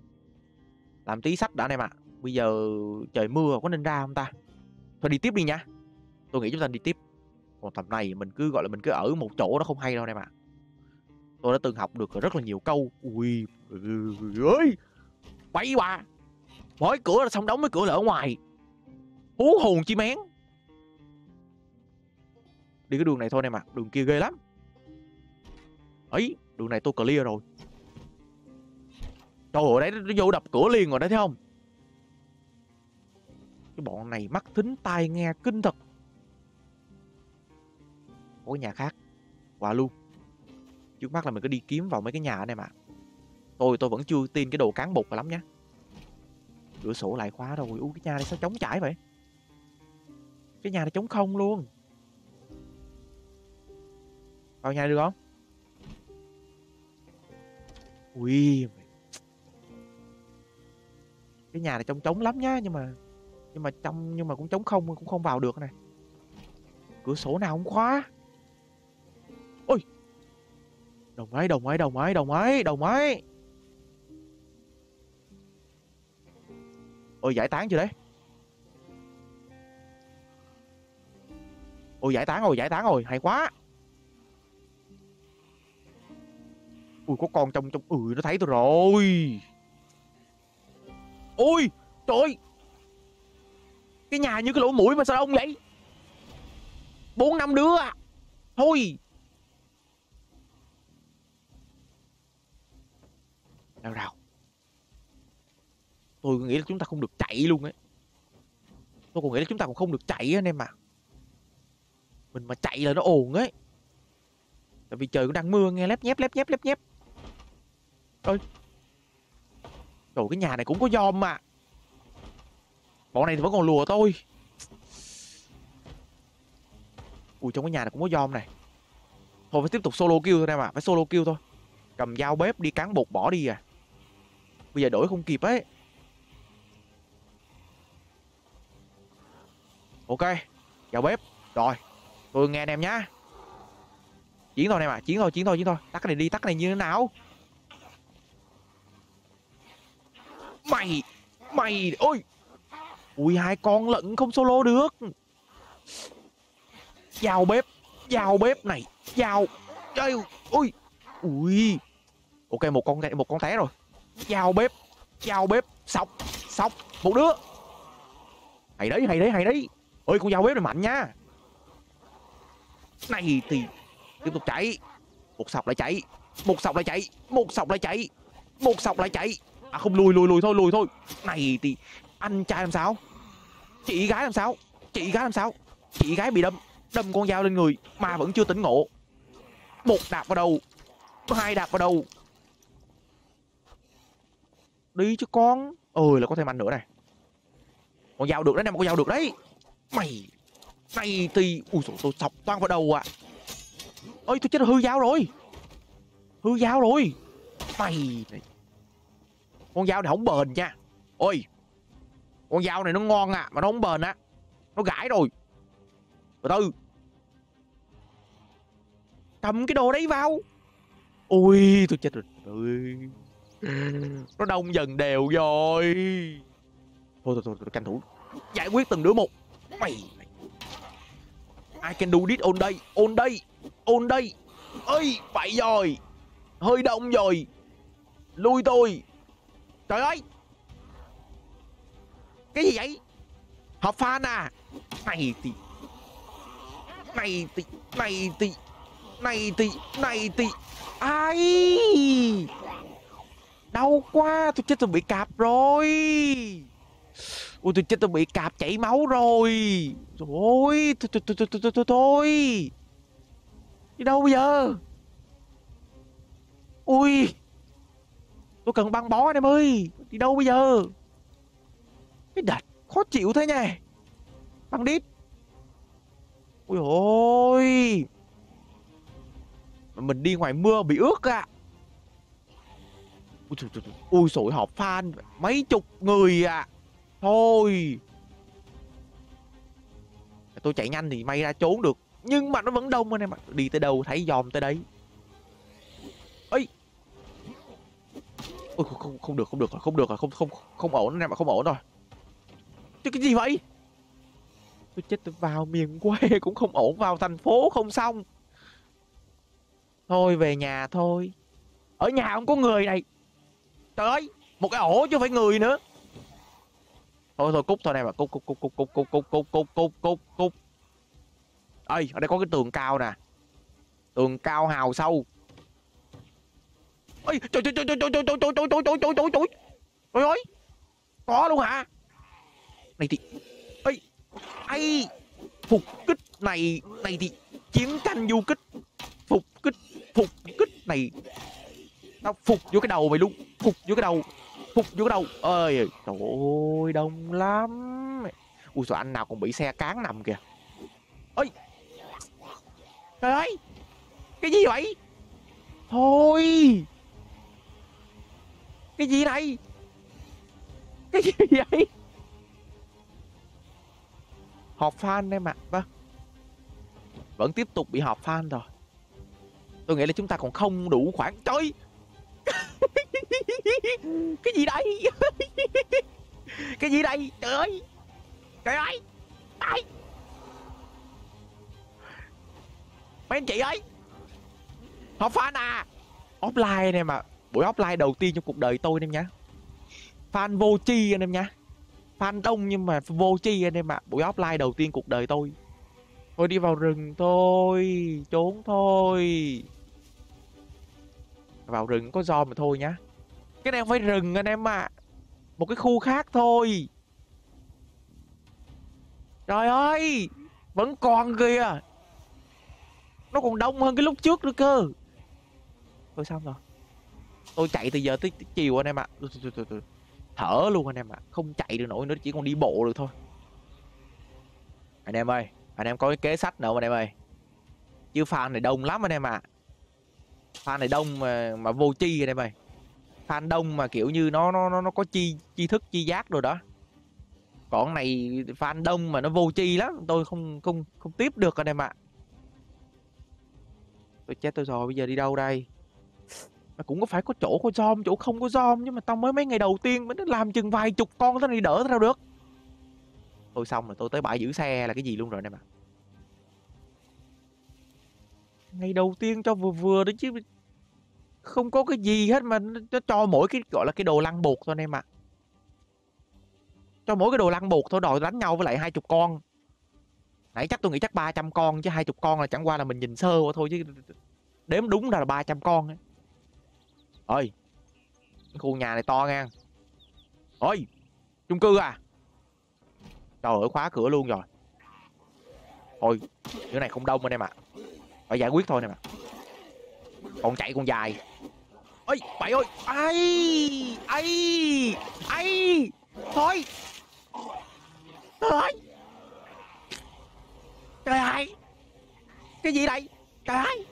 Làm tí sách đã anh em ạ. Bây giờ trời mưa có nên ra không ta? Thôi đi tiếp đi nha. Tôi nghĩ chúng ta đi tiếp. Còn tầm này mình cứ gọi là mình cứ ở một chỗ nó không hay đâu anh em ạ. Tôi đã từng học được rất là nhiều câu. Ui ơi, bậy bạ. Mỗi cửa là xong đóng mấy cửa là ở ngoài. Hú hồn chi mén. Đi cái đường này thôi nè mà. Đường kia ghê lắm. Ấy, đường này tôi clear rồi. Trời ơi, đấy nó vô đập cửa liền rồi đấy thấy không? Cái bọn này mắt thính tai nghe kinh thật. Có nhà khác qua luôn. Trước mắt là mình cứ đi kiếm vào mấy cái nhà này mà. Tôi vẫn chưa tin cái đồ cán bột lắm nhá. Cửa sổ lại khóa rồi. Ui cái nhà này sao trống trải vậy? Cái nhà này trống không luôn. Vào nhà được không? Ui, cái nhà này trống lắm nhá. Nhưng mà cũng trống không. Cũng không vào được này. Cửa sổ nào không khóa. Ôi, Đồng ấy. Ôi giải tán chưa đấy? Ôi giải tán rồi, hay quá. Ui có con trong ui nó thấy tôi rồi. Ôi trời ơi. Cái nhà như cái lỗ mũi mà sao ông vậy? 4-5 đứa à. Thôi. Rào. Tôi nghĩ là chúng ta không được chạy luôn ấy. Tôi còn nghĩ là chúng ta cũng không được chạy anh em ạ. Mình mà chạy là nó ồn ấy. Tại vì trời cũng đang mưa nghe lép nhép. Ôi. Trời cái nhà này cũng có dòm mà. Bọn này thì vẫn còn lùa tôi. Ui trong cái nhà này cũng có dòm này. Thôi phải tiếp tục solo kill thôi em ạ. Phải solo kill thôi. Cầm dao bếp đi cán bột bỏ đi à. Bây giờ đổi không kịp ấy. Ok. Dao bếp. Rồi. Tôi nghe anh em nhá. Chiến thôi em ạ. Chiến thôi. Tắt cái này đi. Tắt cái này như thế nào? Mày. Ôi. Ui hai con lận không solo được. Dao bếp này. Dao. Ui. Ui. Ok một con té rồi. Dao bếp. Sóc. một đứa. Hay đấy, hay đấy, hay đấy. Ôi con dao bếp này mạnh nha. Này thì tiếp tục chạy. Một sọc lại chạy. Một sọc lại chạy. Một sọc lại chạy. Một sọc lại chạy. À không, lùi lùi lùi thôi, lùi thôi. Này thì anh trai làm sao? Chị gái làm sao? Chị gái làm sao? Chị gái bị đâm. Đâm con dao lên người mà vẫn chưa tỉnh ngộ. Một đạp vào đầu. Hai đạp vào đầu. Đi chứ con. Ôi là có thêm anh nữa này. Con dao được đấy nè, con dao được đấy. Mày. Này thì ui dồi, tôi sọc toan vào đầu à. Ôi tôi chết, hư dao rồi. Hư dao rồi. Mày. Con dao này không bền nha. Ôi. Con dao này nó ngon à, mà nó không bền á. Nó gãi rồi. Từ từ. Cầm cái đồ đấy vào. Ôi tôi chết rồi. Ôi. Nó đông dần đều rồi. Thôi thôi thôi, tranh thủ giải quyết từng đứa một. Mày. I can do this all day. All day. All day. Ơi vậy rồi. Hơi đông rồi. Lui tôi. Trời ơi. Cái gì vậy? Hợp fan à. Này thì. Này thì. Này thì. Này thì. Này thì. Ai. Đau quá. Tôi chết, tôi bị cạp rồi. Ui tôi chết, tôi bị cạp chảy máu rồi. Trời ơi. Thôi. Đi đâu bây giờ? Ui. Tôi cần băng bó anh em ơi. Đi đâu bây giờ? Cái đệt khó chịu thế nha. Băng đít. Ui ôi. Mình đi ngoài mưa bị ướt à. Ui sổi họp fan mấy chục người à. Thôi. Tôi chạy nhanh thì may ra trốn được. Nhưng mà nó vẫn đông anh em ạ. Đi tới đâu thấy dòm tới đấy. Ây. Ôi không được, không được rồi, không được rồi, không ổn anh em ạ, không ổn rồi. Chứ cái gì vậy? Tôi chết, tôi vào miền quê cũng không ổn, vào thành phố không xong. Thôi về nhà thôi. Ở nhà không có người này. Trời ơi, một cái ổ chứ không phải người nữa. Thôi thôi cút thôi này mà, cút. Ơi, ở đây có cái tường cao nè. Tường cao hào sâu. Ơi, trời. Ôi ơi. Có luôn hả? Này thì. Ơi. Ai. Phục kích này, này thì chiến tranh du kích. Phục kích này. Tao phục vô cái đầu mày luôn. Phục vô cái đầu. Ơi trời ơi, đông lắm. Ui sao anh nào còn bị xe cán nằm kìa. Ơi. Trời ơi. Cái gì vậy? Thôi. Cái gì này? Cái gì vậy? Họp fan em ạ. Vâng. Vẫn tiếp tục bị họp fan rồi. Tôi nghĩ là chúng ta còn không đủ khoảng. Trời. Cái gì đây? Cái gì đây? Trời ơi. Trời ơi. Ai? Mấy anh chị ơi. Họp fan à. Offline anh em ạ. Buổi offline đầu tiên trong cuộc đời tôi anh em nhá. Fan vô chi anh em nhá. Fan đông nhưng mà vô chi anh em ạ. Buổi offline đầu tiên cuộc đời tôi. Thôi đi vào rừng thôi. Trốn thôi. Vào rừng có zombie mà thôi nhá. Cái này không phải rừng anh em ạ. Một cái khu khác thôi. Trời ơi. Vẫn còn kìa. Nó còn đông hơn cái lúc trước nữa cơ. Thôi xong rồi. Tôi chạy từ giờ tới chiều anh em ạ. Thở luôn anh em ạ. Không chạy được nổi nữa, chỉ còn đi bộ được thôi. Anh em ơi. Anh em có cái kế sách nữa không anh em ơi? Chứ fan này đông lắm anh em ạ. Fan này đông mà vô chi anh em ơi. Fan đông mà kiểu như nó có chi thức chi giác rồi đó. Còn này fan đông mà nó vô chi lắm. Tôi không tiếp được anh em ạ. Tôi chết tôi rồi, bây giờ đi đâu đây? Mà cũng có phải có chỗ có zombie, chỗ không có zombie. Nhưng mà tao mới mấy ngày đầu tiên mới làm chừng vài chục con tao đi đỡ tao được. Thôi xong rồi, tôi tới bãi giữ xe là cái gì luôn rồi anh em ạ. Ngày đầu tiên cho vừa vừa đấy chứ. Không có cái gì hết mà nó cho mỗi cái gọi là cái đồ lăn bột thôi anh em ạ. Cho mỗi cái đồ lăn buộc thôi, đòi đánh nhau với lại 20 con. Nãy chắc tôi nghĩ chắc 300 con chứ 20 con là chẳng qua là mình nhìn sơ thôi, chứ đếm đúng ra là 300 con ấy. Ôi, khu nhà này to ngang. Ôi, chung cư à? Trời ơi, khóa cửa luôn rồi. Thôi, cái này không đông anh em ạ. Phải giải quyết thôi nè mà. Còn chạy còn dài. Ôi, bậy ơi. Ai, ai, ai. Thôi. Thôi. Trời ơi. Cái gì đây? Trời ơi.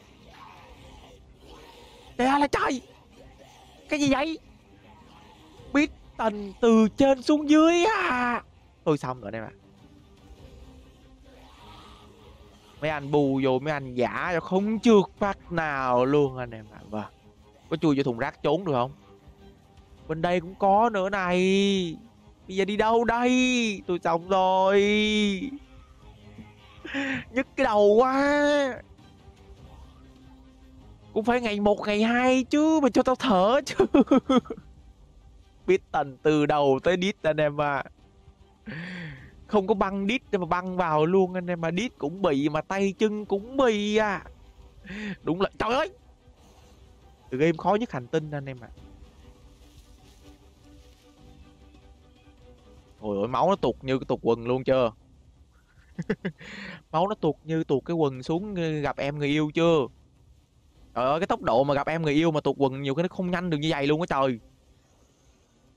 Trời ơi là trời. Cái gì vậy? Biết tình từ trên xuống dưới à. Tôi xong rồi đây mà. Mấy anh bù vô, mấy anh giả cho không trượt phát nào luôn anh em ạ. Vâng. Có chui vô thùng rác trốn được không? Bên đây cũng có nữa này. Bây giờ đi đâu đây? Tôi xong rồi. Nhức cái đầu quá. Cũng phải ngày 1, ngày 2 chứ. Mà cho tao thở chứ. Biết tình từ đầu tới đít anh em ạ. Không có băng đít mà băng vào luôn anh em, mà đít cũng bị mà tay chân cũng bị à. Đúng là trời ơi. Từ game khó nhất hành tinh anh em ạ. Ôi ôi, máu nó tuột như tuột quần luôn chưa? Máu nó tuột như tuột cái quần xuống gặp em người yêu chưa? Trời ơi, cái tốc độ mà gặp em người yêu mà tuột quần nhiều cái nó không nhanh được như vậy luôn á trời.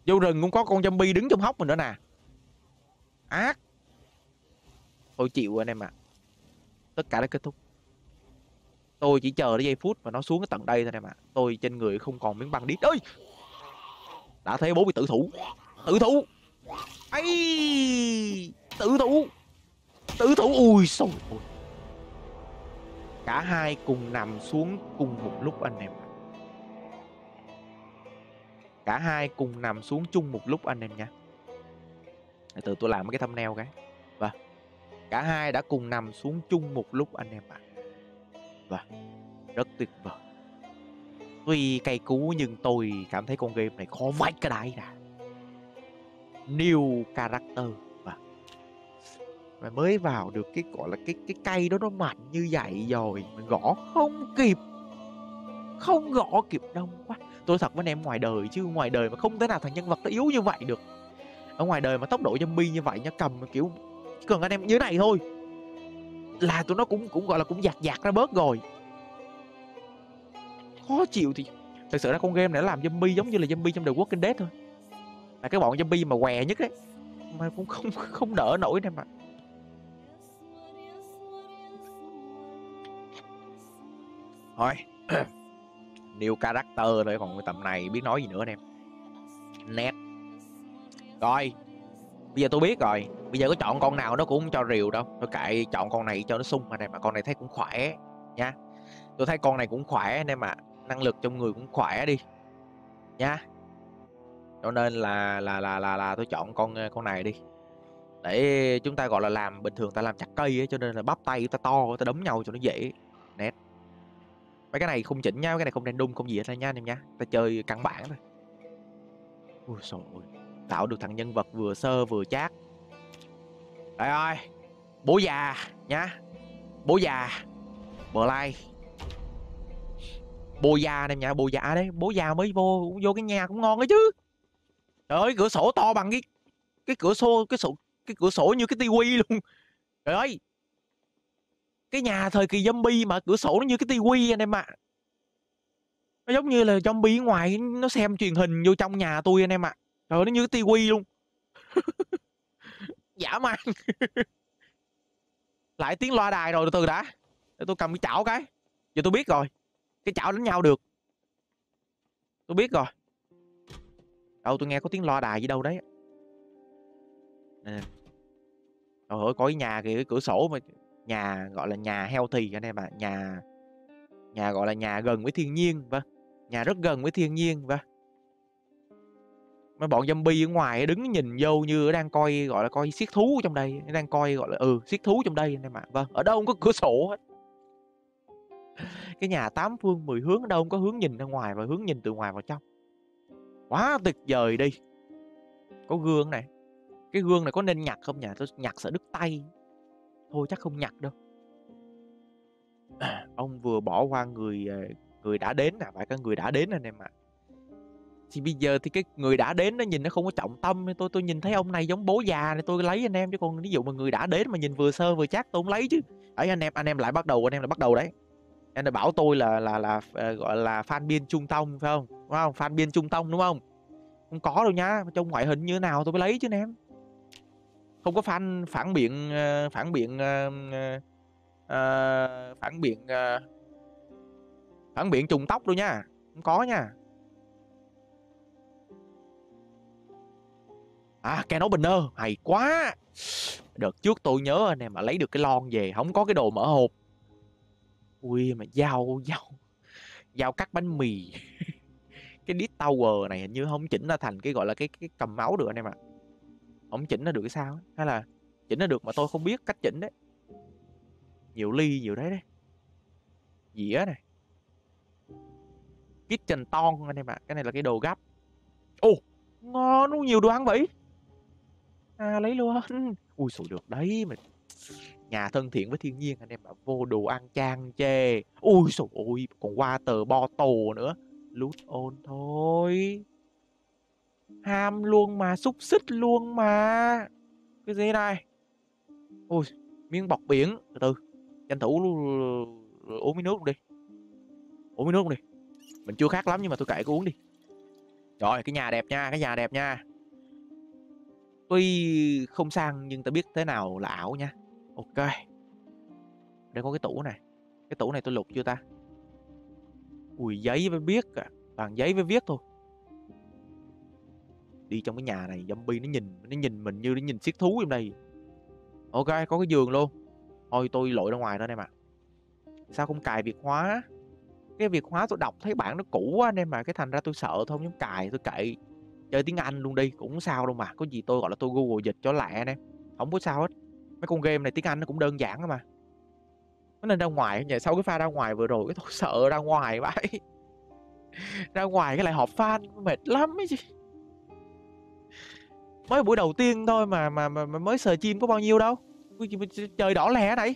Vô rừng cũng có con zombie đứng trong hốc mình nữa nè. Ác. Thôi chịu anh em ạ. Tất cả đã kết thúc. Tôi chỉ chờ đến giây phút mà nó xuống cái tận đây thôi em ạ. Tôi trên người không còn miếng băng đít. Ơi. Đã thấy bố bị tự thủ. Tự thủ. Ấy. Tự thủ. Tự thủ. Ui xôi. Cả hai cùng nằm xuống cùng một lúc anh em ạ. Cả hai cùng nằm xuống chung một lúc anh em nha. Từ tôi làm cái thumbnail cái. Và cả hai đã cùng nằm xuống chung một lúc anh em ạ. Và rất tuyệt vời. Tuy cay cú nhưng tôi cảm thấy con game này khó vãi cái đáy nè. New character. Và mà mới vào được cái gọi là cái cây đó nó mạnh như vậy rồi mà gõ không kịp. Không gõ kịp đông quá. Tôi thật với anh em, ngoài đời chứ ngoài đời mà không thể nào thằng nhân vật nó yếu như vậy được. Ở ngoài đời mà tốc độ zombie như vậy nó cầm kiểu chỉ cần anh em như thế này thôi là tụi nó cũng gọi là cũng dạt dạt ra bớt rồi. Khó chịu thì thật sự ra con game này nó làm zombie giống như là zombie trong The Walking Dead thôi. Là cái bọn zombie mà què nhất đấy mà cũng không đỡ nổi em ạ. Thôi nhiều character rồi, còn cái tầm này biết nói gì nữa anh em. Nét. Rồi, bây giờ tôi biết rồi. Bây giờ có chọn con nào nó cũng cho rìu đâu. Tôi kệ chọn con này cho nó sung anh em. Mà con này thấy cũng khỏe nha. Tôi thấy con này cũng khỏe anh em ạ. Năng lực trong người cũng khỏe đi nha. Cho nên là tôi chọn con này đi. Để chúng ta gọi là làm bình thường ta làm chặt cây ấy, cho nên là bắp tay ta to ta đấm nhau cho nó dễ. Nét. Mấy cái này không chỉnh nha, cái này không random không gì hết nha anh em nha. Ta chơi căn bản thôi. Ui trời ơi. Tạo được thằng nhân vật vừa sơ vừa chát. Đây ơi. Bố già nhá. Bố già bờ lai. Bố già này nhà bố già đấy. Bố già mới vô cái nhà cũng ngon đấy chứ. Trời ơi, cửa sổ to bằng cái cửa sổ, cái cửa sổ như cái tivi luôn. Trời ơi. Cái nhà thời kỳ zombie mà cửa sổ nó như cái tivi anh em ạ. Nó giống như là zombie ngoài nó xem truyền hình vô trong nhà tôi anh em ạ. Trời ơi, nó như cái tivi luôn. Dã man. Lại tiếng loa đài rồi, từ đã. Để tôi cầm cái chảo cái. Giờ tôi biết rồi. Cái chảo đánh nhau được. Tôi biết rồi. Đâu tôi nghe có tiếng loa đài gì đâu đấy. Trời ơi, có cái nhà kìa, cái cửa sổ mà. Nhà gọi là nhà healthy anh em ạ. Nhà gọi là nhà gần với thiên nhiên. Vâng. Nhà rất gần với thiên nhiên. Vâng. Mấy bọn zombie ở ngoài đứng nhìn vô như đang coi gọi là coi siết thú trong đây, đang coi gọi là siết thú trong đây anh em ạ. Vâng, ở đâu không có cửa sổ hết. Cái nhà 8 phương 10 hướng, đâu không có hướng nhìn ra ngoài và hướng nhìn từ ngoài vào trong. Quá tuyệt vời đi. Có gương này. Cái gương này có nên nhặt không nhỉ? Tôi nhặt sẽ đứt tay. Thôi chắc không nhặt đâu. Ông vừa bỏ qua người đã đến à? Phải, cái người đã đến anh em ạ. Thì bây giờ thì cái người đã đến nó nhìn nó không có trọng tâm. Tôi nhìn thấy ông này giống bố già này tôi lấy anh em, chứ còn ví dụ mà người đã đến mà nhìn vừa sơ vừa chắc tôi không lấy chứ. Ấy anh em lại bắt đầu, anh em lại bắt đầu đấy. Anh đã bảo tôi là gọi là fan biên trung tông phải không? Đúng không? Fan biên trung tông đúng không? Không có đâu nhá, trong ngoại hình như thế nào tôi mới lấy chứ anh em. Không có fan phản biện trùng tóc đâu nha, không có nha. À, cái nấu bình ơ, hay quá. Đợt trước tôi nhớ anh em mà lấy được cái lon về, không có cái đồ mở hộp. Ui mà dao cắt bánh mì. Cái Death Tower này hình như không chỉnh ra thành cái gọi là cái cầm máu được anh em ạ. Không chỉnh nó được sao ấy. Hay là chỉnh nó được mà tôi không biết cách chỉnh đấy. Nhiều ly nhiều đấy đấy. Dĩa này. Kitchen ton anh em ạ. Cái này là cái đồ gấp. Ồ, ngon luôn, nhiều đồ ăn vậy. À lấy luôn. Ui xùi được đấy mình. Nhà thân thiện với thiên nhiên anh em ạ. Vô đồ ăn chan chê. Ui xùi ôi, còn water bottle nữa. Loot on thôi. Ham luôn mà, xúc xích luôn mà. Cái gì này? Ôi, miếng bọc biển. Từ từ, tranh thủ uống miếng nước luôn đi. Uống miếng nước luôn đi. Mình chưa khát lắm nhưng mà tôi kệ cứ uống đi. Rồi, cái nhà đẹp nha, cái nhà đẹp nha. Tuy không sang nhưng ta biết thế nào là ảo nha. Ok. Đây có cái tủ này. Cái tủ này tôi lục chưa ta? Ui, giấy với viết à. Toàn giấy với viết thôi. Đi trong cái nhà này zombie nó nhìn mình như nó nhìn siết thú trong đây. Ok, có cái giường luôn. Thôi tôi lội ra ngoài thôi anh em ạ. Sao không cài việc hóa? Cái việc hóa tôi đọc thấy bản nó cũ quá anh em mà, cái thành ra tôi sợ thôi không dám cài, tôi kệ. Chơi tiếng Anh luôn đi, cũng sao đâu mà. Có gì tôi gọi là tôi Google dịch cho lẹ anh em. Không có sao hết. Mấy con game này tiếng Anh nó cũng đơn giản mà. Nó nên ra ngoài nhỉ, sau cái pha ra ngoài vừa rồi cái tôi sợ ra ngoài vậy. Ra ngoài cái lại họp fan mệt lắm ấy chứ. Mới buổi đầu tiên thôi mà mới sờ chim có bao nhiêu đâu. Trời đỏ lè này.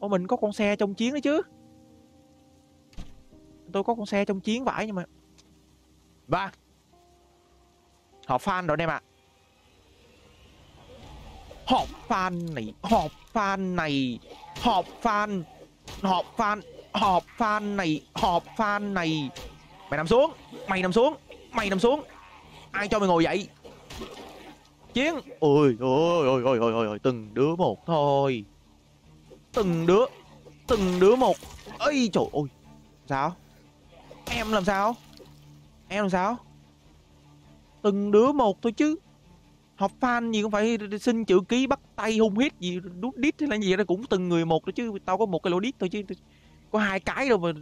Ô mình có con xe trong chiến đấy chứ. Tôi có con xe trong chiến vãi nhưng mà. Ba. Họp fan rồi anh em ạ. Họp fan này, họp fan này, họp fan, họp fan, họp fan này, họp fan này. Mày nằm xuống, mày nằm xuống, mày nằm xuống. Ai cho mày ngồi dậy? Chiến. Ôi ôi ôi ôi ôi ôi, từng đứa một thôi. Từng đứa một. Ây trời ơi. Sao? Em làm sao? Em làm sao? Từng đứa một thôi chứ. Họp fan gì cũng phải xin chữ ký bắt tay hung hít gì đút đít hay là gì đó, cũng từng người một đó chứ. Tao có một cái lỗ đít thôi chứ có hai cái đâu mà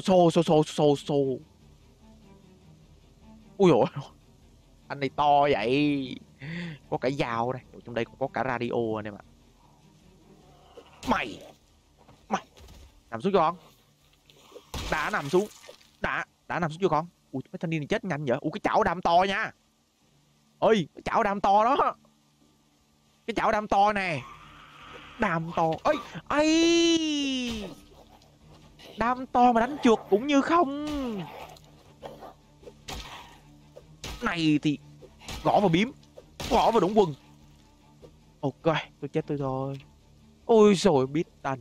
xô. Ui dồi ôi, anh này to vậy. Có cả dao này. Trong đây cũng có cả radio anh em ạ. Mày nằm xuống cho con. Đã nằm xuống. Đã nằm xuống cho con. Ui mấy thanh niên này chết nhanh vậy. Ui cái chảo đam to nha. Ơi cái chảo đam to đó. Cái chảo đam to nè. Đam to. Ơi ấy. Đam to mà đánh trượt cũng như không. Này thì gõ vào biếm, gõ vào đũng quần. Ok, tôi chết tôi thôi. Ôi rồi biết tành.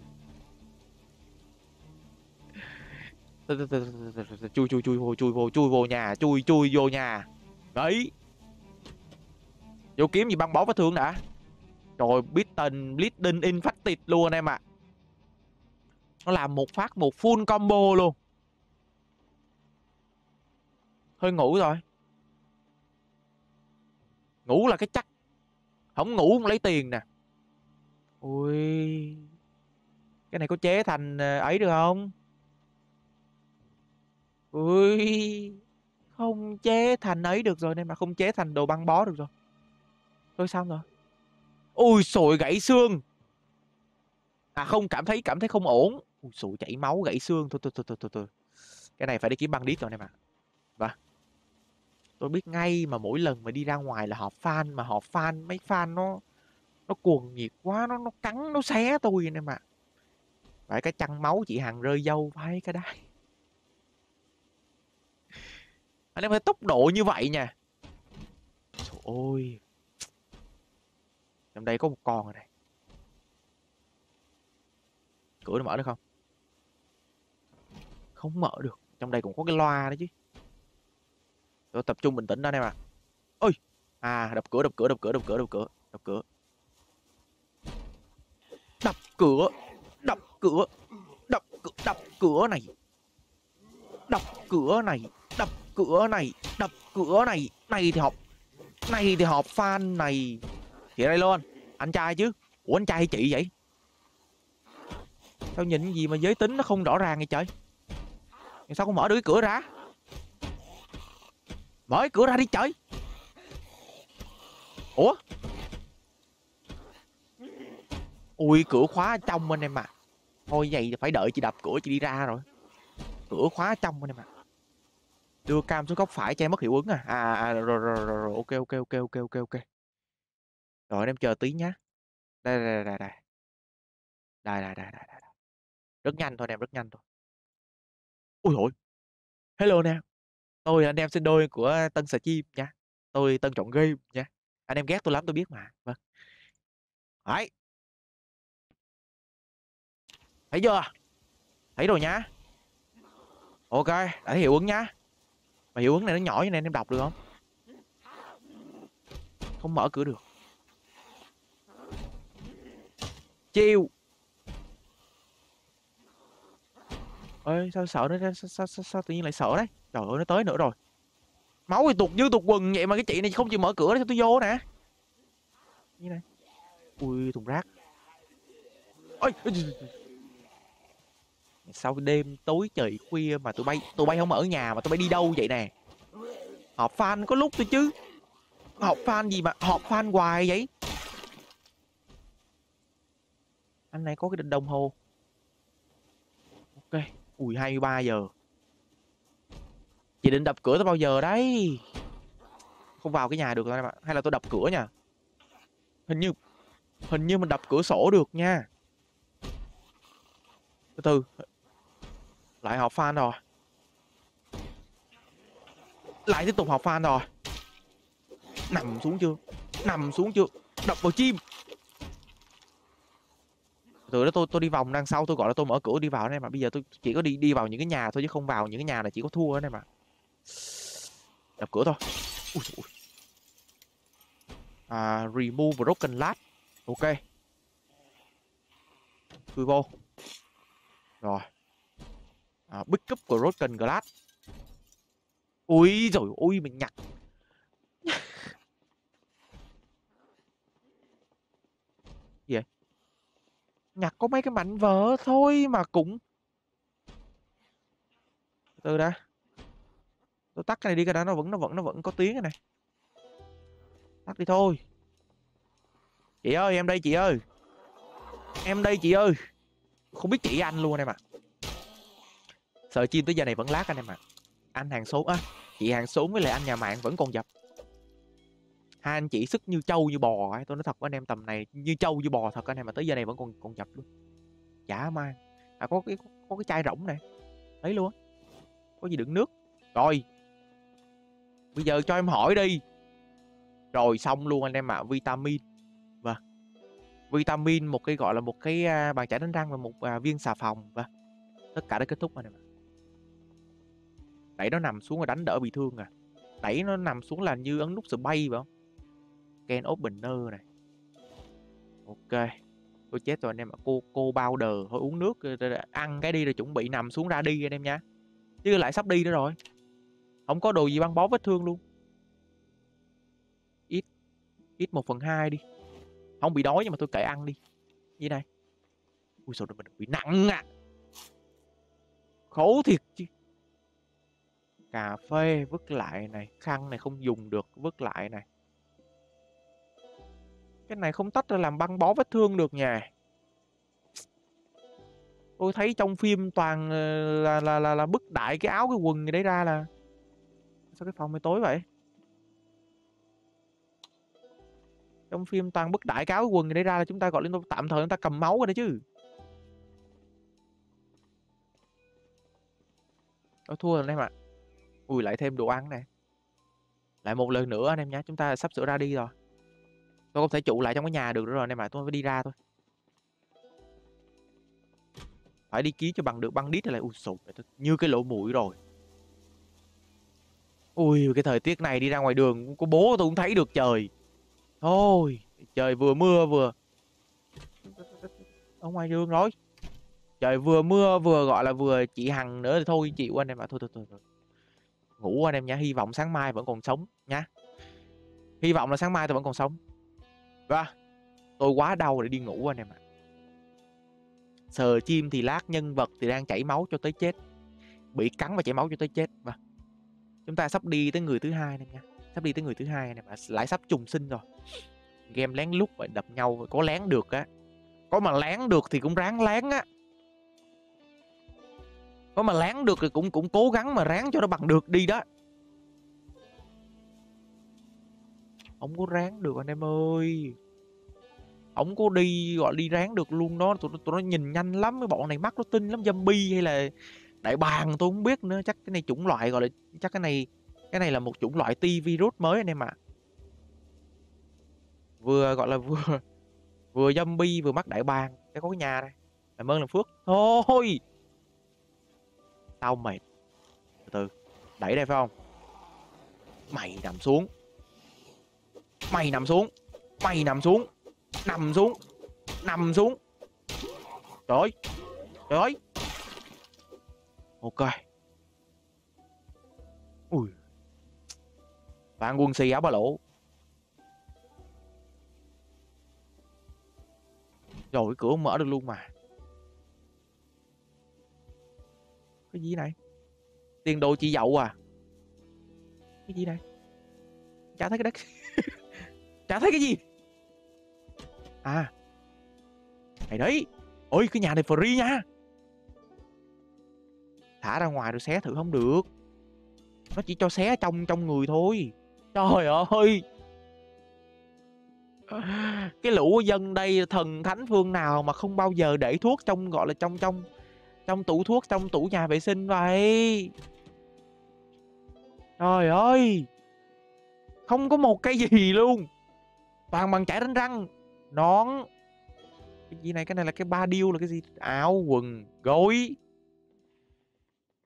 Chui vô nhà. Đấy. Vô kiếm gì băng bó vết thương đã. Trời biết tành, bleeding infected luôn anh em ạ. Nó làm một phát một full combo luôn. Hơi ngủ rồi. Ngủ là cái chắc. Không ngủ không lấy tiền nè. Ui. Cái này có chế thành ấy được không? Ui. Không chế thành ấy được rồi. Nên mà không chế thành đồ băng bó được rồi. Thôi xong rồi. Ui xồi gãy xương. À không, cảm thấy không ổn. Ui xồi chảy máu gãy xương. Thôi. Cái này phải đi kiếm băng đít rồi nè mà. Vâng. Tôi biết ngay mà, mỗi lần mà đi ra ngoài là họp fan, mà họp fan mấy fan nó cuồng nhiệt quá, nó cắn, nó xé tôi nè mà. Phải cái chăn máu chị Hằng rơi dâu, phải cái đáy. Anh em phải tốc độ như vậy nha. Trời ơi. Trong đây có một con rồi này. Cửa nó mở được không? Không mở được. Trong đây cũng có cái loa đó chứ. Tôi tập trung bình tĩnh đó anh em à. Ôi. À, đập cửa, đập cửa, đập cửa, đập cửa, đập cửa, đập cửa. Đập cửa. Đập cửa. Đập cửa, đập cửa này. Đập cửa này. Đập cửa này. Đập cửa này. Này thì họp. Này thì họp fan này. Chị đây luôn. Anh trai chứ. Ủa anh trai hay chị vậy? Sao nhìn gì mà giới tính nó không rõ ràng vậy trời? Sao không mở được cái cửa ra? Mở cái cửa ra đi trời. Ủa? Ui cửa khóa trong anh em ạ. Thôi vậy phải đợi chị đập cửa chị đi ra rồi. Cửa khóa trong anh em ạ. Đưa cam xuống góc phải che mất hiệu ứng à. Rồi ok. Rồi anh em chờ tí nhá. Đây. Rất nhanh thôi anh em, rất nhanh thôi. Ui dồi. Hello anh em. Tôi là anh em sinh đôi của Tân Sờ Chim nha. Tôi Tân chọn game nha. Anh em ghét tôi lắm tôi biết mà. Vâng. Đấy. Thấy chưa? Thấy rồi nha. Ok, đã hiệu ứng nha. Mà hiệu ứng này nó nhỏ như này anh em đọc được không? Không mở cửa được. Chiêu. Ơi sao sợ nó sao tự nhiên lại sợ đấy. Trời ơi nó tới nữa rồi. Máu thì tuột như tuột quần vậy mà cái chị này không chịu mở cửa. Sao tôi vô nè. Như này. Ui thùng rác. Ôi. Sao đêm tối trời khuya mà tụi bay không ở nhà mà tụi bay đi đâu vậy nè. Họp fan có lúc thôi chứ. Họp fan gì mà họp fan hoài vậy. Anh này có cái đồng hồ. Ok. Ui 23 giờ. Chị định đập cửa tới bao giờ đấy? Không vào cái nhà được rồi em ạ. Hay là tôi đập cửa nha. Hình như mình đập cửa sổ được nha. Từ từ. Lại họp fan rồi. Lại tiếp tục họp fan rồi. Nằm xuống chưa? Nằm xuống chưa? Đập vào chim. Từ đó tôi đi vòng đằng sau, tôi gọi là tôi mở cửa đi vào đây mà. Bây giờ tôi chỉ có đi vào những cái nhà thôi chứ không vào những cái nhà là chỉ có thua ở đây mà. Đập cửa thôi. Ui, ui. À, remove broken latch. Ok. Chui vô. Rồi. À, pick up broken glass. Ui rồi ui mình nhặt. Gì vậy? Nhặt có mấy cái mảnh vỡ thôi mà cũng. Từ đã. Tôi tắt cái này đi cái đó nó vẫn có tiếng cái này. Tắt đi thôi. Chị ơi, em đây chị ơi. Em đây chị ơi. Không biết chị anh luôn em ạ. Sờ chim tới giờ này vẫn lát anh em ạ. Anh hàng xóm á, chị hàng xóm với lại anh nhà mạng vẫn còn dập. Hai anh chị sức như trâu như bò ấy. Tôi nói thật với anh em tầm này như trâu như bò thật anh em mà tới giờ này vẫn còn dập luôn. Chả mang. À có cái chai rỗng này. Thấy luôn á. Có gì đựng nước. Rồi. Bây giờ cho em hỏi đi. Rồi xong luôn anh em ạ. Vitamin. Vâng. Vitamin, một cái gọi là một cái bàn chải đánh răng và một viên xà phòng. Vâng. Tất cả đã kết thúc anh em ạ. Đẩy nó nằm xuống rồi đánh đỡ bị thương à. Đẩy nó nằm xuống là như ấn nút sờ bay phải không? Can opener này. Ok. Tôi chết rồi anh em ạ. Cô bao đờ. Thôi uống nước. Ăn cái đi rồi chuẩn bị nằm xuống ra đi anh em nha. Chứ lại sắp đi nữa rồi. Không có đồ gì băng bó vết thương luôn. Ít 1/2 đi. Không bị đói nhưng mà tôi kệ ăn đi. Như này. Ui sao mình bị nặng à. Khổ thiệt chứ. Cà phê vứt lại này. Khăn này không dùng được. Vứt lại này. Cái này không tách ra làm băng bó vết thương được nha. Tôi thấy trong phim toàn là bứt đại cái áo cái quần gì đấy ra là. Sao cái phòng này tối vậy? Trong phim toàn bức đại cáo quần đấy ra là chúng ta gọi lên tạm thời chúng ta cầm máu rồi đấy chứ. Ôi, thua rồi anh em ạ. Ui, lại thêm đồ ăn này. Lại một lần nữa anh em nhé, chúng ta sắp sửa ra đi rồi. Tôi không thể trụ lại trong cái nhà được nữa rồi anh em ạ, tôi phải đi ra thôi. Phải đi ký cho bằng được băng đít này lại. Ui sụp, như cái lỗ mũi rồi. Ui, cái thời tiết này đi ra ngoài đường có bố tôi cũng thấy được trời. Thôi, trời vừa mưa vừa. Ở ngoài đường rồi. Trời vừa mưa vừa gọi là vừa chị Hằng nữa thì thôi chịu anh em ạ. Thôi thôi. Ngủ anh em nha, hy vọng sáng mai vẫn còn sống nha. Hy vọng là sáng mai tôi vẫn còn sống. Và tôi quá đau để đi ngủ anh em ạ. Sờ chim thì lát, nhân vật thì đang chảy máu cho tới chết. Bị cắn và chảy máu cho tới chết. Và chúng ta sắp đi tới người thứ hai anh em nha. Sắp đi tới người thứ hai anh em ạ. Lại sắp trùng sinh rồi. Game lén lút và đập nhau, có lén được á. Có mà lén được thì cũng ráng lén á. Có mà lén được thì cũng cố gắng mà ráng cho nó bằng được đi đó. Không có ráng được anh em ơi. Không có đi gọi đi ráng được luôn đó. Tụi nó nhìn nhanh lắm. Cái bọn này mắt nó tinh lắm. Zombie hay là đại bàng tôi không biết nữa. Chắc cái này chủng loại gọi là. Chắc cái này là một chủng loại ti virus mới anh em ạ. Vừa gọi là vừa zombie vừa mắc đại bàng. Cái có cái nhà này. Làm ơn làm phước. Thôi tao mệt. Từ từ. Đẩy đây phải không? Mày nằm xuống. Mày nằm xuống. Mày nằm xuống. Nằm xuống. Nằm xuống. Trời ơi. Trời ơi. Ok. Ui. Vạn quân xì áo ba lỗ. Rồi cái cửa không mở được luôn mà. Cái gì này? Tiền đồ chị dậu à? Cái gì này? Chả thấy cái đất. Chả thấy cái gì. À. Này đấy. Ôi cái nhà này free nha. Thả ra ngoài rồi xé thử không được. Nó chỉ cho xé trong người thôi. Trời ơi. Cái lũ dân đây thần thánh phương nào mà không bao giờ để thuốc trong gọi là trong tủ thuốc, trong tủ nhà vệ sinh vậy. Trời ơi. Không có một cái gì luôn. Toàn bằng chải đánh răng. Nón. Cái gì này, cái này là cái ba điêu là cái gì? Áo, quần, gối.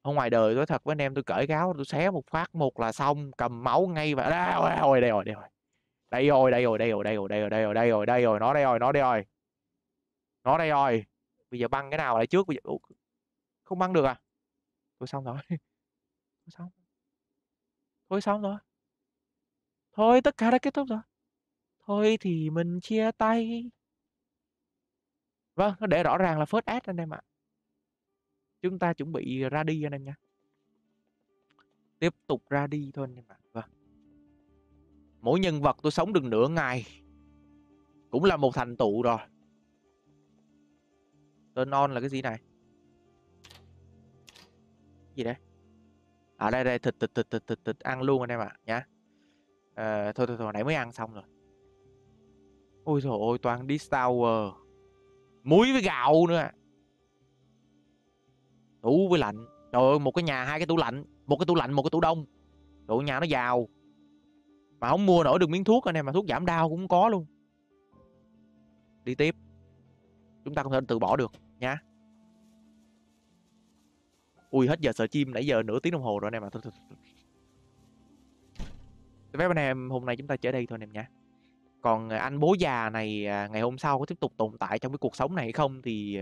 Ở ngoài đời tôi thật với anh em, tôi cởi gáo, tôi xé một phát một là xong. Cầm máu ngay và... Đây rồi, đây rồi, đây rồi. Đây rồi, đây rồi, đây rồi, đây rồi, đây rồi, đây rồi, đây rồi, đây rồi. Nó đây rồi, nó đây rồi. Nó đây rồi. Bây giờ băng cái nào lại trước? Bây giờ... Không băng được à? Tôi xong rồi. Tôi xong. Thôi xong rồi. Thôi tất cả đã kết thúc rồi. Thôi thì mình chia tay. Vâng, nó để rõ ràng là first ad anh em ạ. Chúng ta chuẩn bị ra đi anh em nha. Tiếp tục ra đi thôi anh em ạ. Vâng. Mỗi nhân vật tôi sống được nửa ngày cũng là một thành tựu rồi. Turn on là cái gì này? Gì đấy? À đây đây, thịt ăn luôn anh em ạ nhá. À, thôi nãy mới ăn xong rồi. Ôi trời ơi, toàn đi sour. Muối với gạo nữa. Tủ với lạnh. Trời ơi, một cái nhà hai cái tủ lạnh. Một cái tủ lạnh, một cái tủ đông. Tụi nhà nó giàu. Mà không mua nổi được miếng thuốc anh em. Mà thuốc giảm đau cũng có luôn. Đi tiếp. Chúng ta không thể từ bỏ được nha. Ui hết giờ sờ chim. Nãy giờ nửa tiếng đồng hồ rồi anh em. Mà thôi. Với anh em hôm nay chúng ta trở đây thôi anh em nha. Còn anh bố già này ngày hôm sau có tiếp tục tồn tại trong cái cuộc sống này hay không thì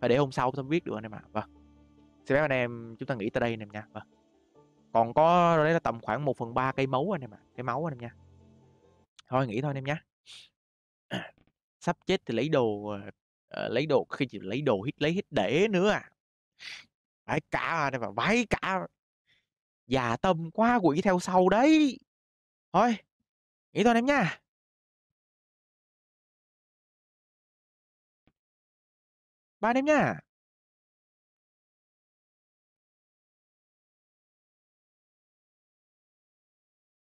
phải để hôm sau tôi biết được anh em ạ. Vâng. Xin phép anh em chúng ta nghỉ tới đây anh em nha. Vâng. Còn có đấy là tầm khoảng 1/3 cây máu anh em ạ. Cây máu anh em nha. Thôi nghỉ thôi anh em nha. Sắp chết thì lấy đồ khi chị lấy đồ hít lấy hít để nữa à. Vãi cả anh em ạ, vãi cả. Già tâm quá quỷ theo sau đấy. Thôi. Nghỉ thôi anh em nha. Bye anh em nha.